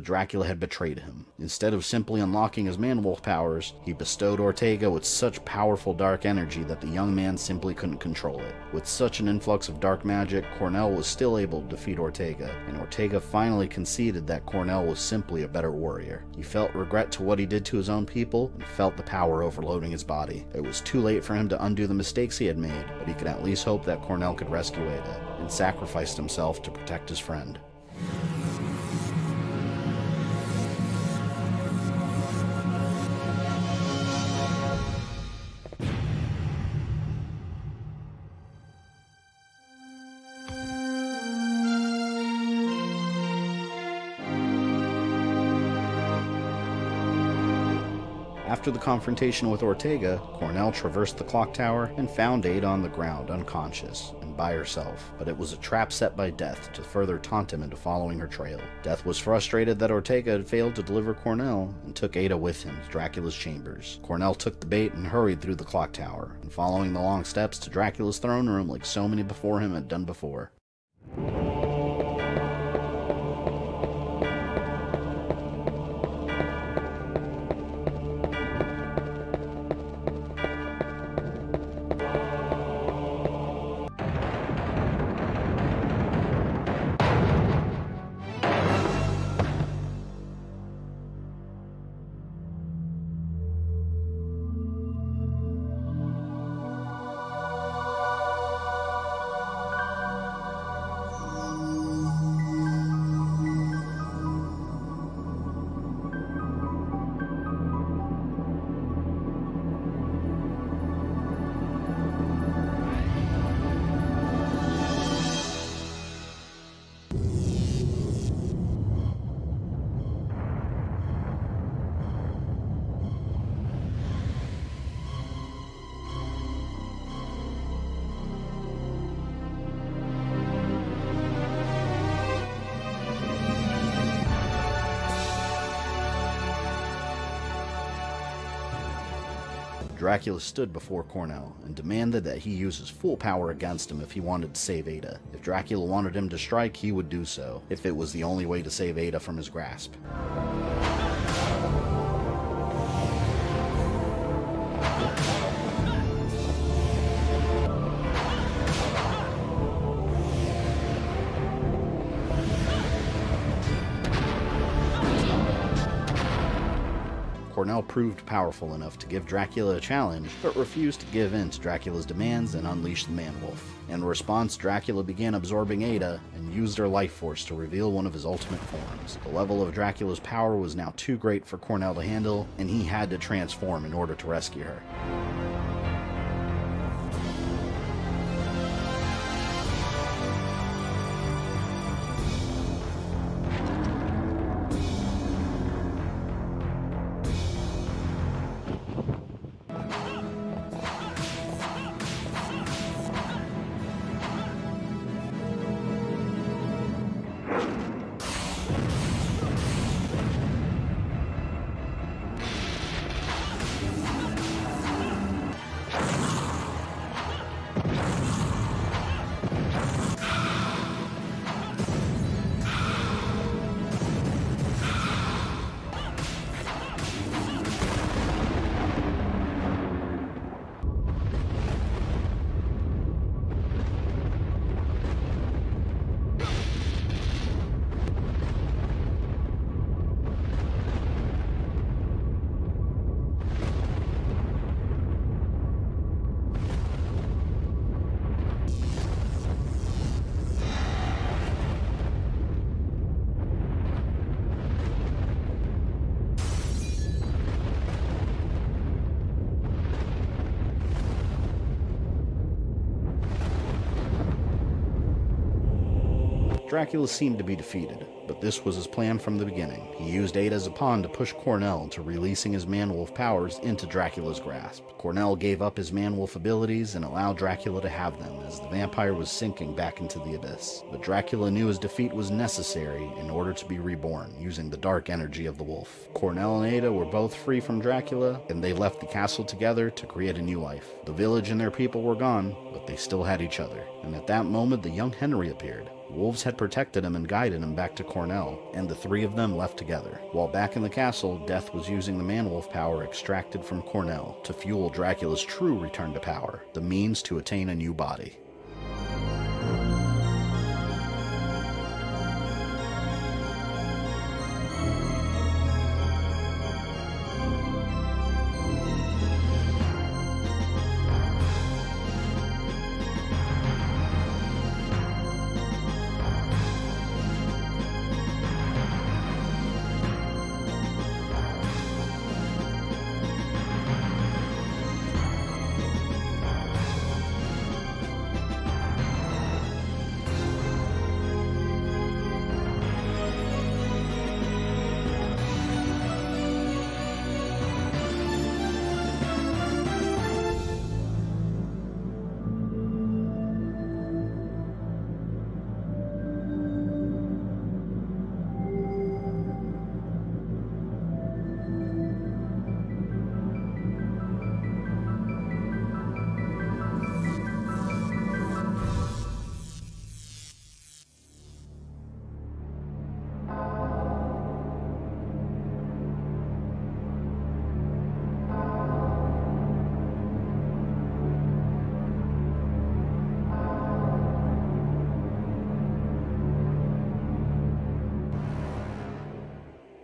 Dracula had betrayed him. Instead of simply unlocking his man-wolf powers, he bestowed Ortega with such powerful dark energy that the young man simply couldn't control it. With such an influx of dark magic, Cornell was still able to defeat Ortega, and Ortega finally conceded that Cornell was simply a better warrior. He felt regret to what he did to his own people, and felt the power overloading his body. It was too late for him to undo the mistakes he had made, but he could at least hope that Cornell could rescue Ada, and sacrificed himself to protect his friend. After the confrontation with Ortega, Cornell traversed the clock tower and found Ada on the ground, unconscious and by herself, but it was a trap set by Death to further taunt him into following her trail. Death was frustrated that Ortega had failed to deliver Cornell and took Ada with him to Dracula's chambers. Cornell took the bait and hurried through the clock tower, and following the long steps to Dracula's throne room like so many before him had done before. Dracula stood before Cornell and demanded that he use his full power against him if he wanted to save Ada. If Dracula wanted him to strike, he would do so, if it was the only way to save Ada from his grasp. Cornell proved powerful enough to give Dracula a challenge, but refused to give in to Dracula's demands and unleashed the man-wolf. In response, Dracula began absorbing Ada and used her life force to reveal one of his ultimate forms. The level of Dracula's power was now too great for Cornell to handle, and he had to transform in order to rescue her. Dracula seemed to be defeated, but this was his plan from the beginning. He used Ada as a pawn to push Cornell into releasing his man-wolf powers into Dracula's grasp. Cornell gave up his man-wolf abilities and allowed Dracula to have them as the vampire was sinking back into the abyss. But Dracula knew his defeat was necessary in order to be reborn, using the dark energy of the wolf. Cornell and Ada were both free from Dracula, and they left the castle together to create a new life. The village and their people were gone, but they still had each other. And at that moment, the young Henry appeared. Wolves had protected him and guided him back to Cornell, and the three of them left together. While back in the castle, Death was using the man-wolf power extracted from Cornell to fuel Dracula's true return to power, the means to attain a new body.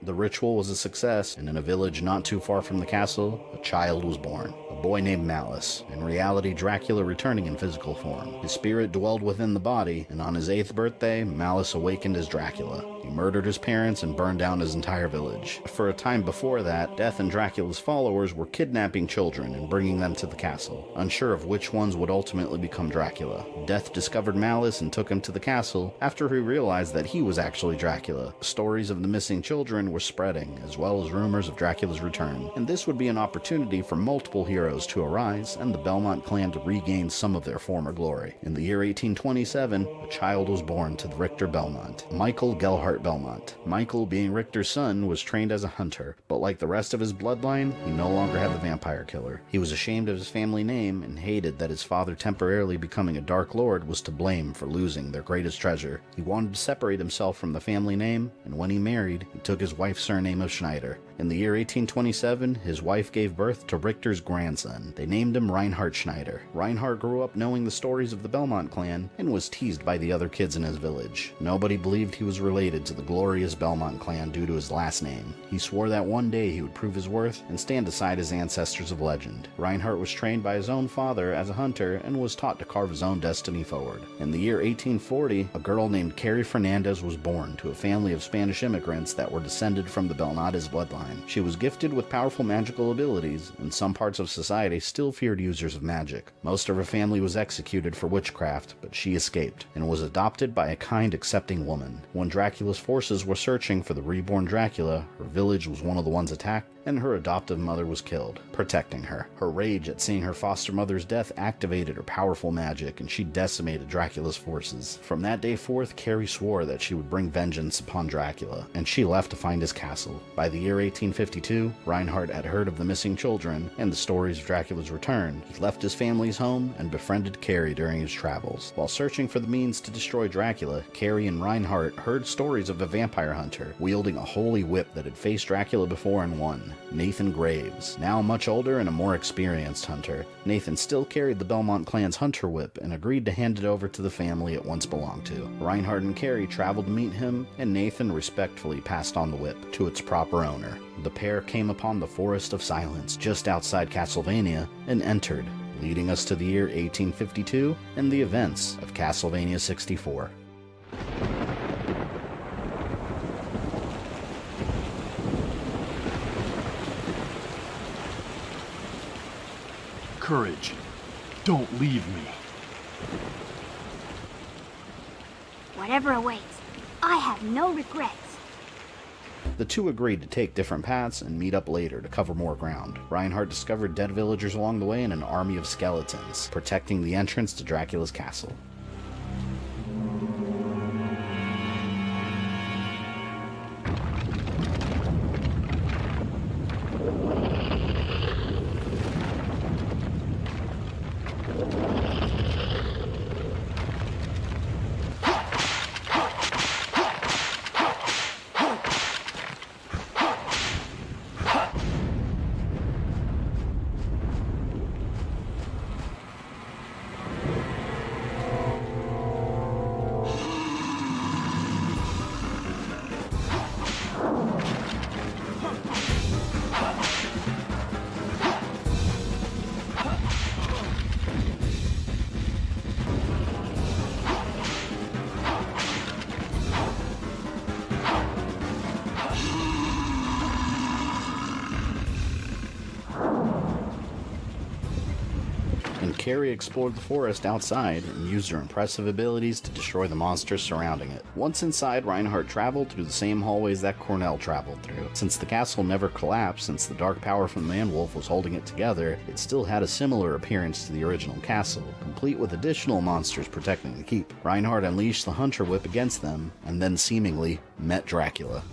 The ritual was a success, and in a village not too far from the castle, a child was born, a boy named Malice, in reality Dracula returning in physical form. His spirit dwelled within the body, and on his eighth birthday, Malice awakened as Dracula. He murdered his parents and burned down his entire village. For a time before that, Death and Dracula's followers were kidnapping children and bringing them to the castle, unsure of which ones would ultimately become Dracula. Death discovered Malice and took him to the castle after he realized that he was actually Dracula. Stories of the missing children were spreading, as well as rumors of Dracula's return, and this would be an opportunity for multiple heroes to arise and the Belmont clan to regain some of their former glory. In the year eighteen twenty-seven, a child was born to the Richter Belmont, Michael Gelhart Belmont. Michael, being Richter's son, was trained as a hunter, but like the rest of his bloodline, he no longer had the vampire killer. He was ashamed of his family name and hated that his father temporarily becoming a Dark Lord was to blame for losing their greatest treasure. He wanted to separate himself from the family name, and when he married, he took his wife's surname of Schneider. In the year eighteen twenty-seven, his wife gave birth to Richter's grandson. They named him Reinhard Schneider. Reinhard grew up knowing the stories of the Belmont clan and was teased by the other kids in his village. Nobody believed he was related to the glorious Belmont clan due to his last name. He swore that one day he would prove his worth and stand aside his ancestors of legend. Reinhard was trained by his own father as a hunter and was taught to carve his own destiny forward. In the year eighteen forty, a girl named Carrie Fernandez was born to a family of Spanish immigrants that were descended from the Belmontes bloodline. She was gifted with powerful magical abilities, and some parts of society still feared users of magic. Most of her family was executed for witchcraft, but she escaped and was adopted by a kind, accepting woman. When Dracula Dracula's forces were searching for the reborn Dracula, her village was one of the ones attacked, and her adoptive mother was killed, protecting her. Her rage at seeing her foster mother's death activated her powerful magic, and she decimated Dracula's forces. From that day forth, Carrie swore that she would bring vengeance upon Dracula, and she left to find his castle. By the year eighteen fifty-two, Reinhard had heard of the missing children and the stories of Dracula's return. He left his family's home and befriended Carrie during his travels. While searching for the means to destroy Dracula, Carrie and Reinhard heard stories of a vampire hunter wielding a holy whip that had faced Dracula before and won. Nathan Graves. Now much older and a more experienced hunter, Nathan still carried the Belmont clan's hunter whip and agreed to hand it over to the family it once belonged to. Reinhard and Carrie traveled to meet him, and Nathan respectfully passed on the whip to its proper owner. The pair came upon the Forest of Silence just outside Castlevania and entered, leading us to the year eighteen fifty-two and the events of Castlevania sixty-four. Courage. Don't leave me. Whatever awaits, I have no regrets. The two agreed to take different paths and meet up later to cover more ground. Reinhardt discovered dead villagers along the way and an army of skeletons, protecting the entrance to Dracula's castle. Carrie explored the forest outside and used her impressive abilities to destroy the monsters surrounding it. Once inside, Reinhardt traveled through the same hallways that Cornell traveled through. Since the castle never collapsed, since the dark power from the man-wolf was holding it together, it still had a similar appearance to the original castle, complete with additional monsters protecting the keep. Reinhardt unleashed the hunter whip against them, and then seemingly met Dracula.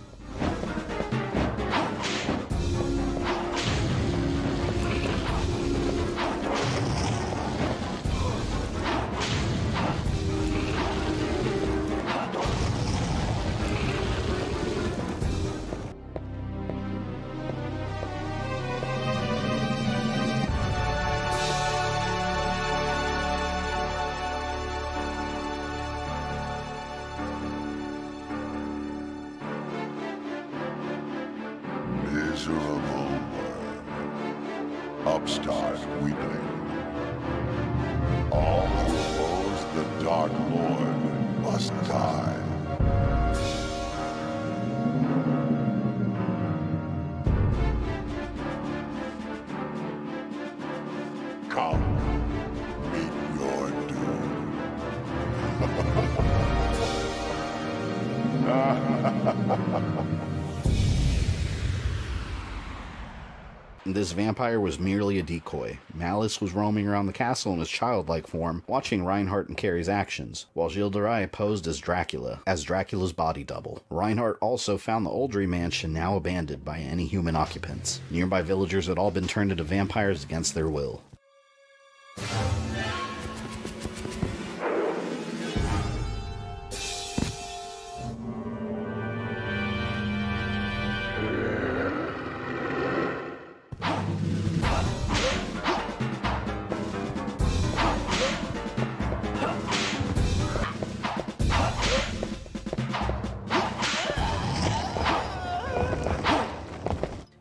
This vampire was merely a decoy. Malice was roaming around the castle in his childlike form, watching Reinhardt and Carrie's actions, while Gilles de Rais posed as Dracula, as Dracula's body double. Reinhardt also found the Uldry mansion now abandoned by any human occupants. Nearby villagers had all been turned into vampires against their will.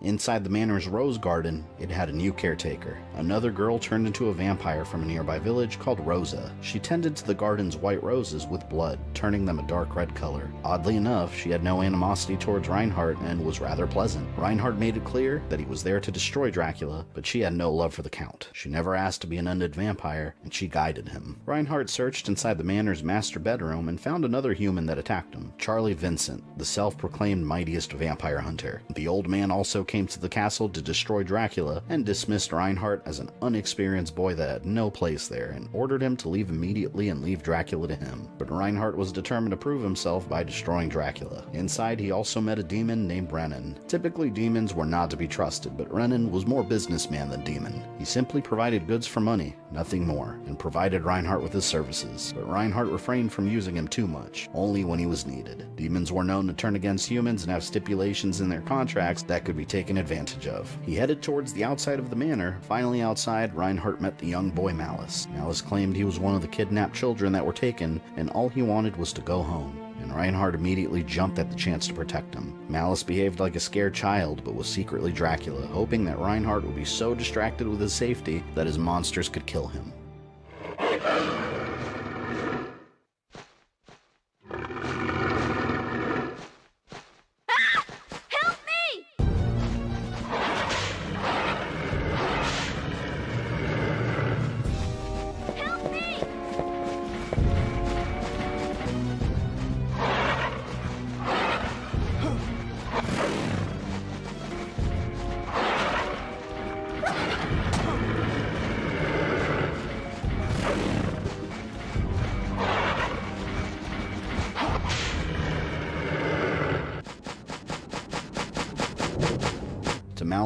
Inside the manor's rose garden, it had a new caretaker. Another girl turned into a vampire from a nearby village called Rosa. She tended to the garden's white roses with blood, turning them a dark red color. Oddly enough, she had no animosity towards Reinhardt and was rather pleasant. Reinhardt made it clear that he was there to destroy Dracula, but she had no love for the Count. She never asked to be an undead vampire, and she guided him. Reinhardt searched inside the manor's master bedroom and found another human that attacked him, Charlie Vincent, the self-proclaimed mightiest vampire hunter. The old man also came to the castle to destroy Dracula and dismissed Reinhardt as an unexperienced boy that had no place there and ordered him to leave immediately and leave Dracula to him. But Reinhardt was determined to prove himself by destroying Dracula. Inside, he also met a demon named Renan. Typically, demons were not to be trusted, but Renan was more businessman than demon. He simply provided goods for money, nothing more, and provided Reinhardt with his services. But Reinhardt refrained from using him too much, only when he was needed. Demons were known to turn against humans and have stipulations in their contracts that could be taken taken advantage of. He headed towards the outside of the manor. Finally outside, Reinhardt met the young boy Malice. Malice claimed he was one of the kidnapped children that were taken, and all he wanted was to go home, and Reinhardt immediately jumped at the chance to protect him. Malice behaved like a scared child, but was secretly Dracula, hoping that Reinhardt would be so distracted with his safety that his monsters could kill him.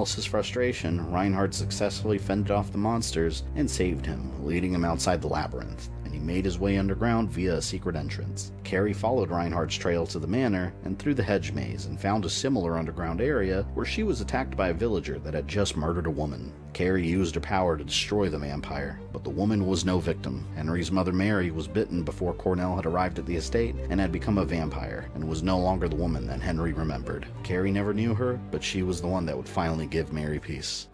else's frustration, Reinhardt successfully fended off the monsters and saved him, leading him outside the labyrinth, and he made his way underground via a secret entrance. Carrie followed Reinhardt's trail to the manor and through the hedge maze and found a similar underground area where she was attacked by a villager that had just murdered a woman. Carrie used her power to destroy the vampire, but the woman was no victim. Henry's mother Mary was bitten before Cornell had arrived at the estate and had become a vampire and was no longer the woman that Henry remembered. Carrie never knew her, but she was the one that would finally give Mary peace.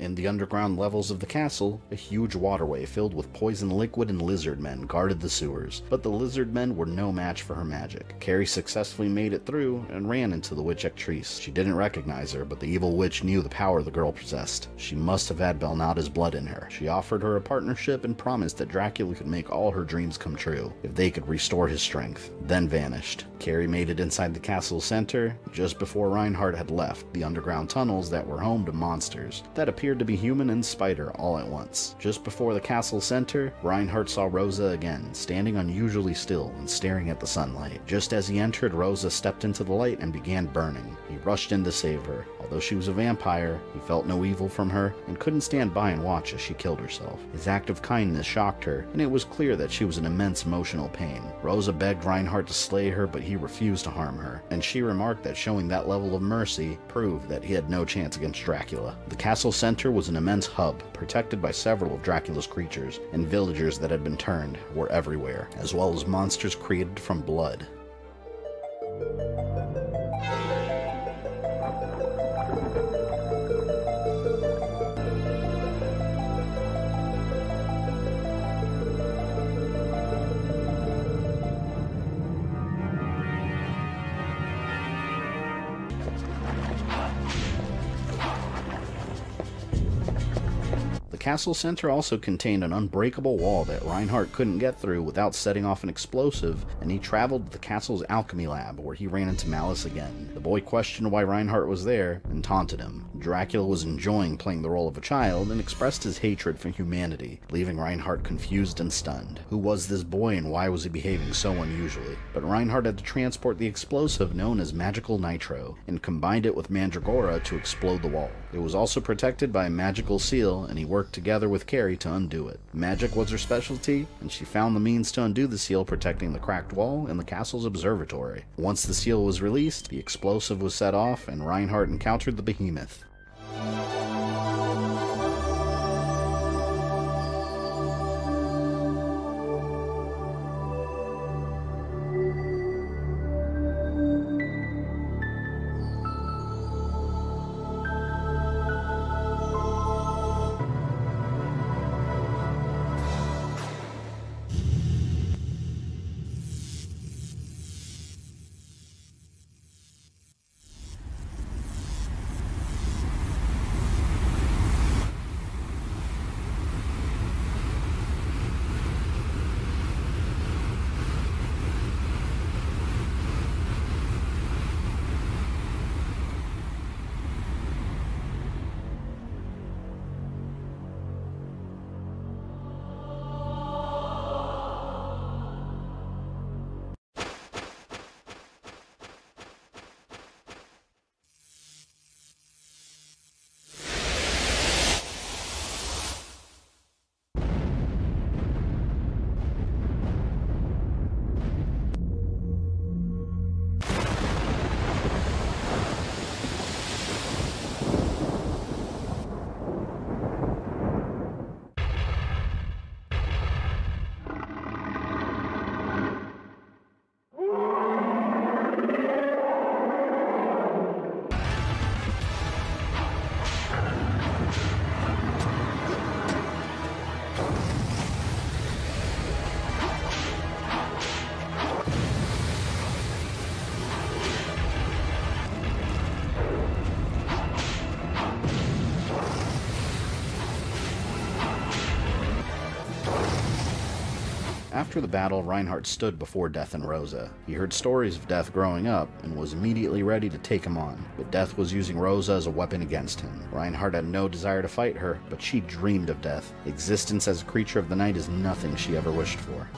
In the underground levels of the castle, a huge waterway filled with poison liquid and lizard men guarded the sewers, but the lizard men were no match for her magic. Carrie successfully made it through and ran into the witch Actrise. She didn't recognize her, but the evil witch knew the power the girl possessed. She must have had Belnada's blood in her. She offered her a partnership and promised that Dracula could make all her dreams come true if they could restore his strength, then vanished. Carrie made it inside the castle center just before Reinhardt had left the underground tunnels that were home to monsters that appeared to be human and spider all at once. Just before the castle center, Reinhardt saw Rosa again, standing unusually still and staring at the sunlight. Just as he entered, Rosa stepped into the light and began burning. He rushed in to save her. Although she was a vampire, he felt no evil from her and couldn't stand by and watch as she killed herself. His act of kindness shocked her, and it was clear that she was in immense emotional pain. Rosa begged Reinhardt to slay her, but he refused to harm her, and she remarked that showing that level of mercy proved that he had no chance against Dracula. The castle center was an immense hub, protected by several of Dracula's creatures, and villagers that had been turned were everywhere, as well as monsters created from blood. The castle center also contained an unbreakable wall that Reinhardt couldn't get through without setting off an explosive, and he traveled to the castle's alchemy lab, where he ran into Malice again. The boy questioned why Reinhardt was there and taunted him. Dracula was enjoying playing the role of a child and expressed his hatred for humanity, leaving Reinhardt confused and stunned. Who was this boy and why was he behaving so unusually? But Reinhardt had to transport the explosive known as magical nitro and combined it with mandragora to explode the wall. It was also protected by a magical seal, and he worked together with Carrie to undo it. Magic was her specialty, and she found the means to undo the seal protecting the cracked wall in the castle's observatory. Once the seal was released, the explosive was set off, and Reinhardt encountered the behemoth. After the battle, Reinhardt stood before Death and Rosa. He heard stories of Death growing up and was immediately ready to take him on, but Death was using Rosa as a weapon against him. Reinhardt had no desire to fight her, but she dreamed of Death. Existence as a creature of the night is nothing she ever wished for.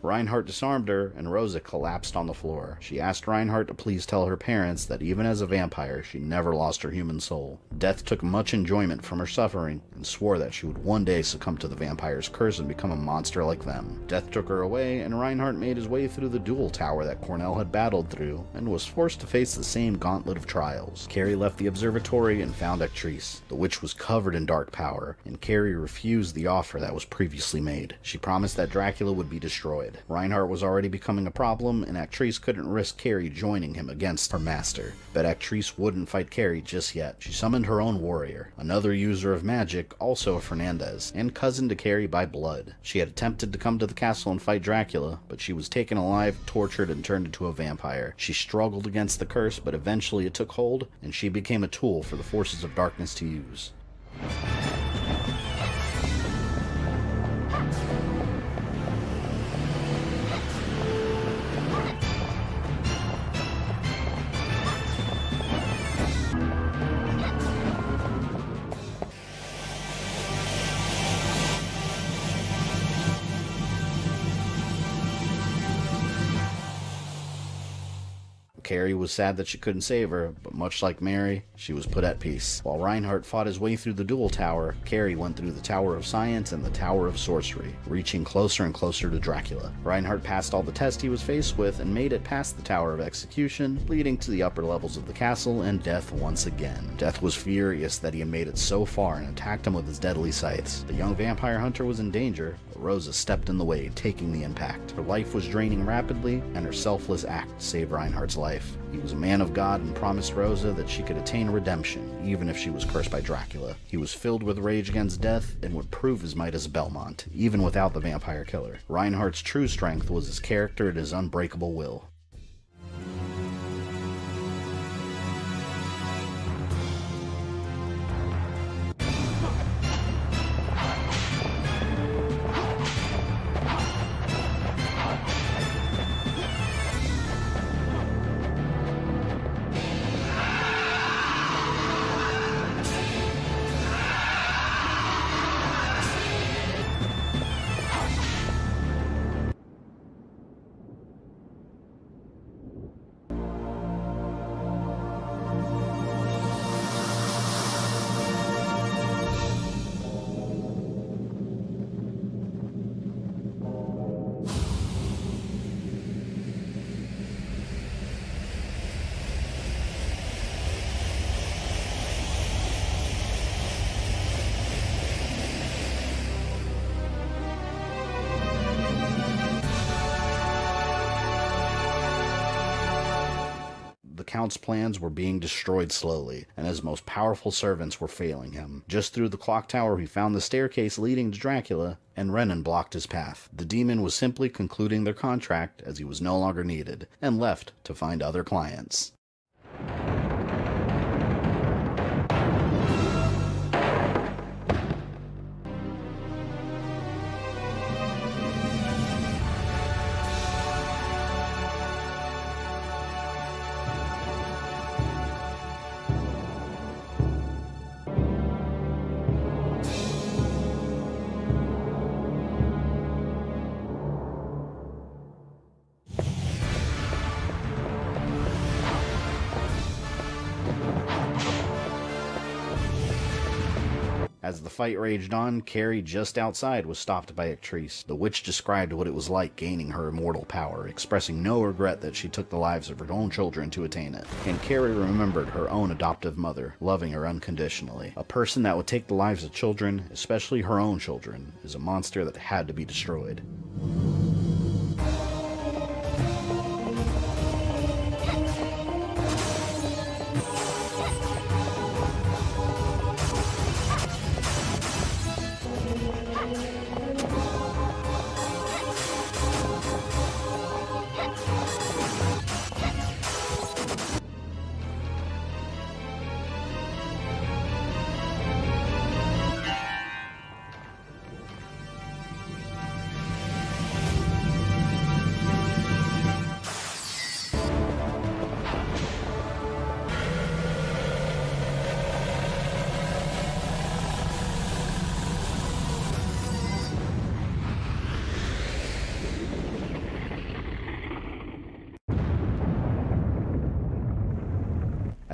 Reinhardt disarmed her, and Rosa collapsed on the floor. She asked Reinhardt to please tell her parents that even as a vampire, she never lost her human soul. Death took much enjoyment from her suffering and swore that she would one day succumb to the vampire's curse and become a monster like them. Death took her away, and Reinhardt made his way through the duel tower that Cornell had battled through and was forced to face the same gauntlet of trials. Carrie left the observatory and found Actrise. The witch was covered in dark power, and Carrie refused the offer that was previously made. She promised that Dracula would be destroyed. Reinhardt was already becoming a problem, and Actrise couldn't risk Carrie joining him against her master. But Actrise wouldn't fight Carrie just yet. She summoned her own warrior, another user of magic, also a Fernandez, and cousin to Carrie by blood. She had attempted to come to the castle and fight Dracula, but she was taken alive, tortured, and turned into a vampire. She struggled against the curse, but eventually it took hold, and she became a tool for the forces of darkness to use. Carrie was sad that she couldn't save her, but much like Mary, she was put at peace. While Reinhardt fought his way through the dual tower, Carrie went through the Tower of Science and the Tower of Sorcery, reaching closer and closer to Dracula. Reinhardt passed all the tests he was faced with and made it past the Tower of Execution, leading to the upper levels of the castle and Death once again. Death was furious that he had made it so far and attacked him with his deadly scythes. The young vampire hunter was in danger, but Rosa stepped in the way, taking the impact. Her life was draining rapidly, and her selfless act saved Reinhardt's life. He was a man of God and promised Rosa that she could attain redemption, even if she was cursed by Dracula. He was filled with rage against Death and would prove his might as Belmont, even without the vampire killer. Reinhardt's true strength was his character and his unbreakable will. Count's plans were being destroyed slowly, and his most powerful servants were failing him. Just through the clock tower he found the staircase leading to Dracula, and Renan blocked his path. The demon was simply concluding their contract as he was no longer needed, and left to find other clients. As the fight raged on, Carrie, just outside, was stopped by Actrise. The witch described what it was like gaining her immortal power, expressing no regret that she took the lives of her own children to attain it. And Carrie remembered her own adoptive mother, loving her unconditionally. A person that would take the lives of children, especially her own children, is a monster that had to be destroyed.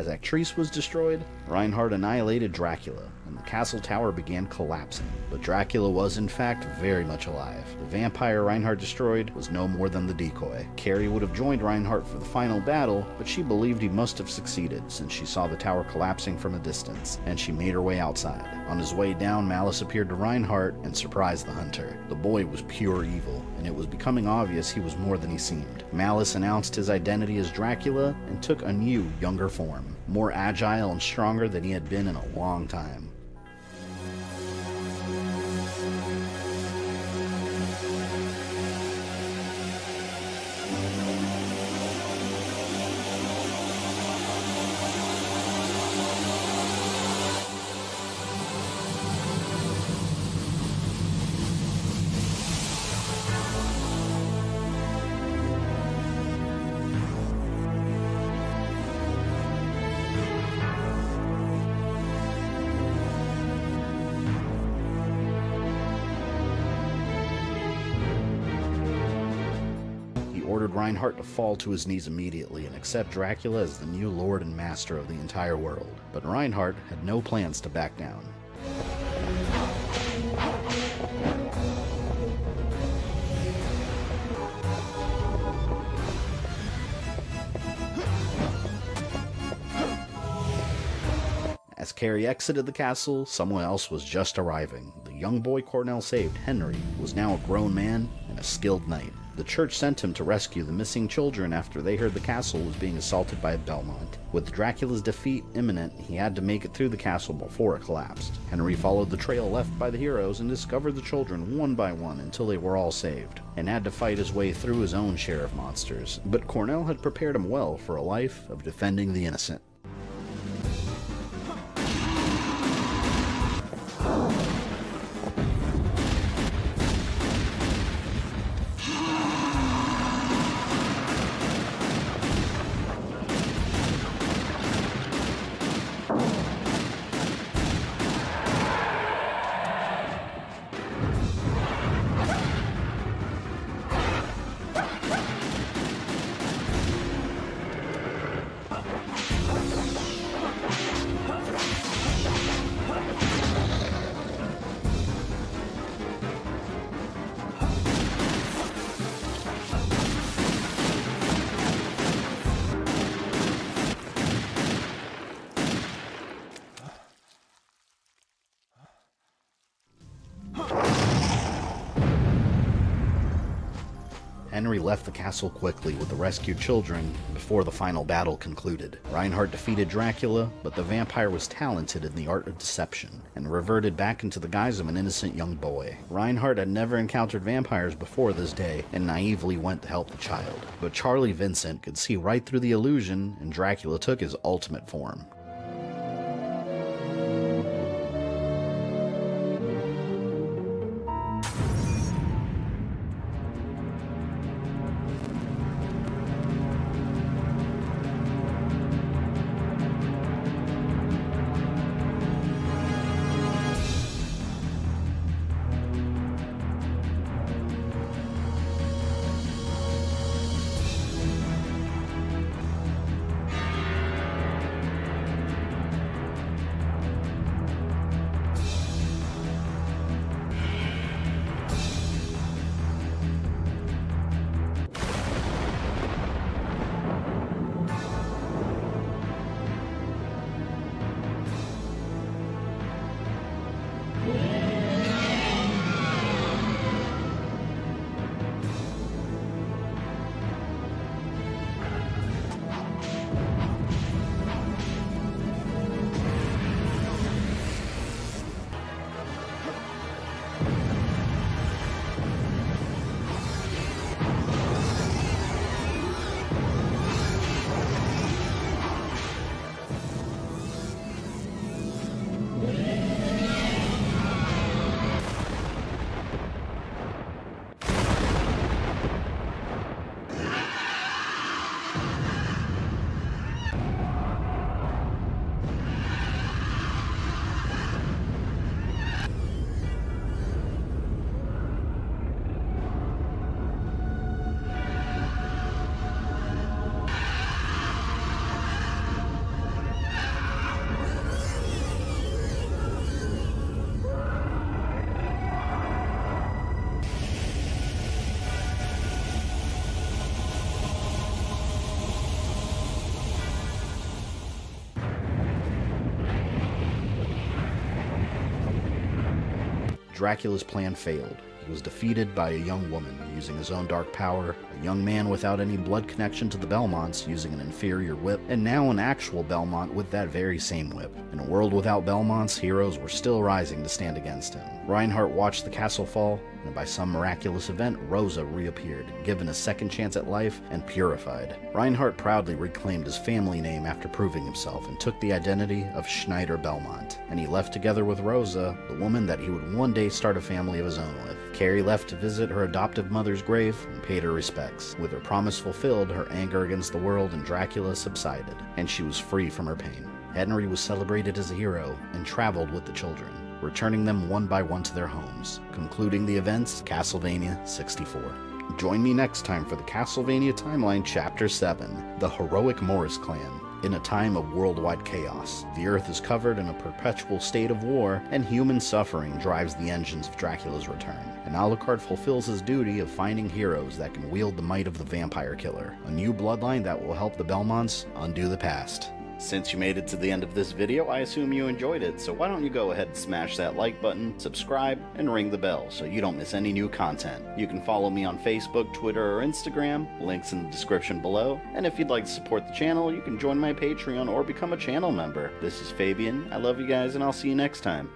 As Actrise was destroyed, Reinhardt annihilated Dracula, and the castle tower began collapsing. But Dracula was, in fact, very much alive. The vampire Reinhardt destroyed was no more than the decoy. Carrie would have joined Reinhardt for the final battle, but she believed he must have succeeded since she saw the tower collapsing from a distance, and she made her way outside. On his way down, Malice appeared to Reinhardt and surprised the hunter. The boy was pure evil, and it was becoming obvious he was more than he seemed. Malice announced his identity as Dracula and took a new, younger form, more agile and stronger than he had been in a long time. Reinhardt to fall to his knees immediately and accept Dracula as the new lord and master of the entire world. But Reinhardt had no plans to back down. As Carrie exited the castle, someone else was just arriving. The young boy Cornell saved, Henry, who was now a grown man and a skilled knight. The church sent him to rescue the missing children after they heard the castle was being assaulted by Belmont. With Dracula's defeat imminent, he had to make it through the castle before it collapsed. Henry followed the trail left by the heroes and discovered the children one by one until they were all saved, and had to fight his way through his own share of monsters. But Cornell had prepared him well for a life of defending the innocent. Henry left the castle quickly with the rescued children before the final battle concluded. Reinhardt defeated Dracula, but the vampire was talented in the art of deception and reverted back into the guise of an innocent young boy. Reinhardt had never encountered vampires before this day and naively went to help the child. But Charlie Vincent could see right through the illusion, and Dracula took his ultimate form. Dracula's plan failed. He was defeated by a young woman using his own dark power, a young man without any blood connection to the Belmonts using an inferior whip, and now an actual Belmont with that very same whip. In a world without Belmonts, heroes were still rising to stand against him. Reinhardt watched the castle fall, and by some miraculous event, Rosa reappeared, given a second chance at life and purified. Reinhardt proudly reclaimed his family name after proving himself and took the identity of Schneider Belmont, and he left together with Rosa, the woman that he would one day start a family of his own with. Carrie left to visit her adoptive mother's grave and paid her respects. With her promise fulfilled, her anger against the world and Dracula subsided, and she was free from her pain. Henry was celebrated as a hero and traveled with the children, returning them one by one to their homes, concluding the events of Castlevania sixty-four. Join me next time for the Castlevania Timeline Chapter seven, The Heroic Morris Clan. In a time of worldwide chaos, the Earth is covered in a perpetual state of war, and human suffering drives the engines of Dracula's return. And Alucard fulfills his duty of finding heroes that can wield the might of the Vampire Killer, a new bloodline that will help the Belmonts undo the past. Since you made it to the end of this video, I assume you enjoyed it, so why don't you go ahead and smash that like button, subscribe, and ring the bell so you don't miss any new content. You can follow me on Facebook, Twitter, or Instagram, links in the description below, and if you'd like to support the channel, you can join my Patreon or become a channel member. This is Fabian, I love you guys, and I'll see you next time.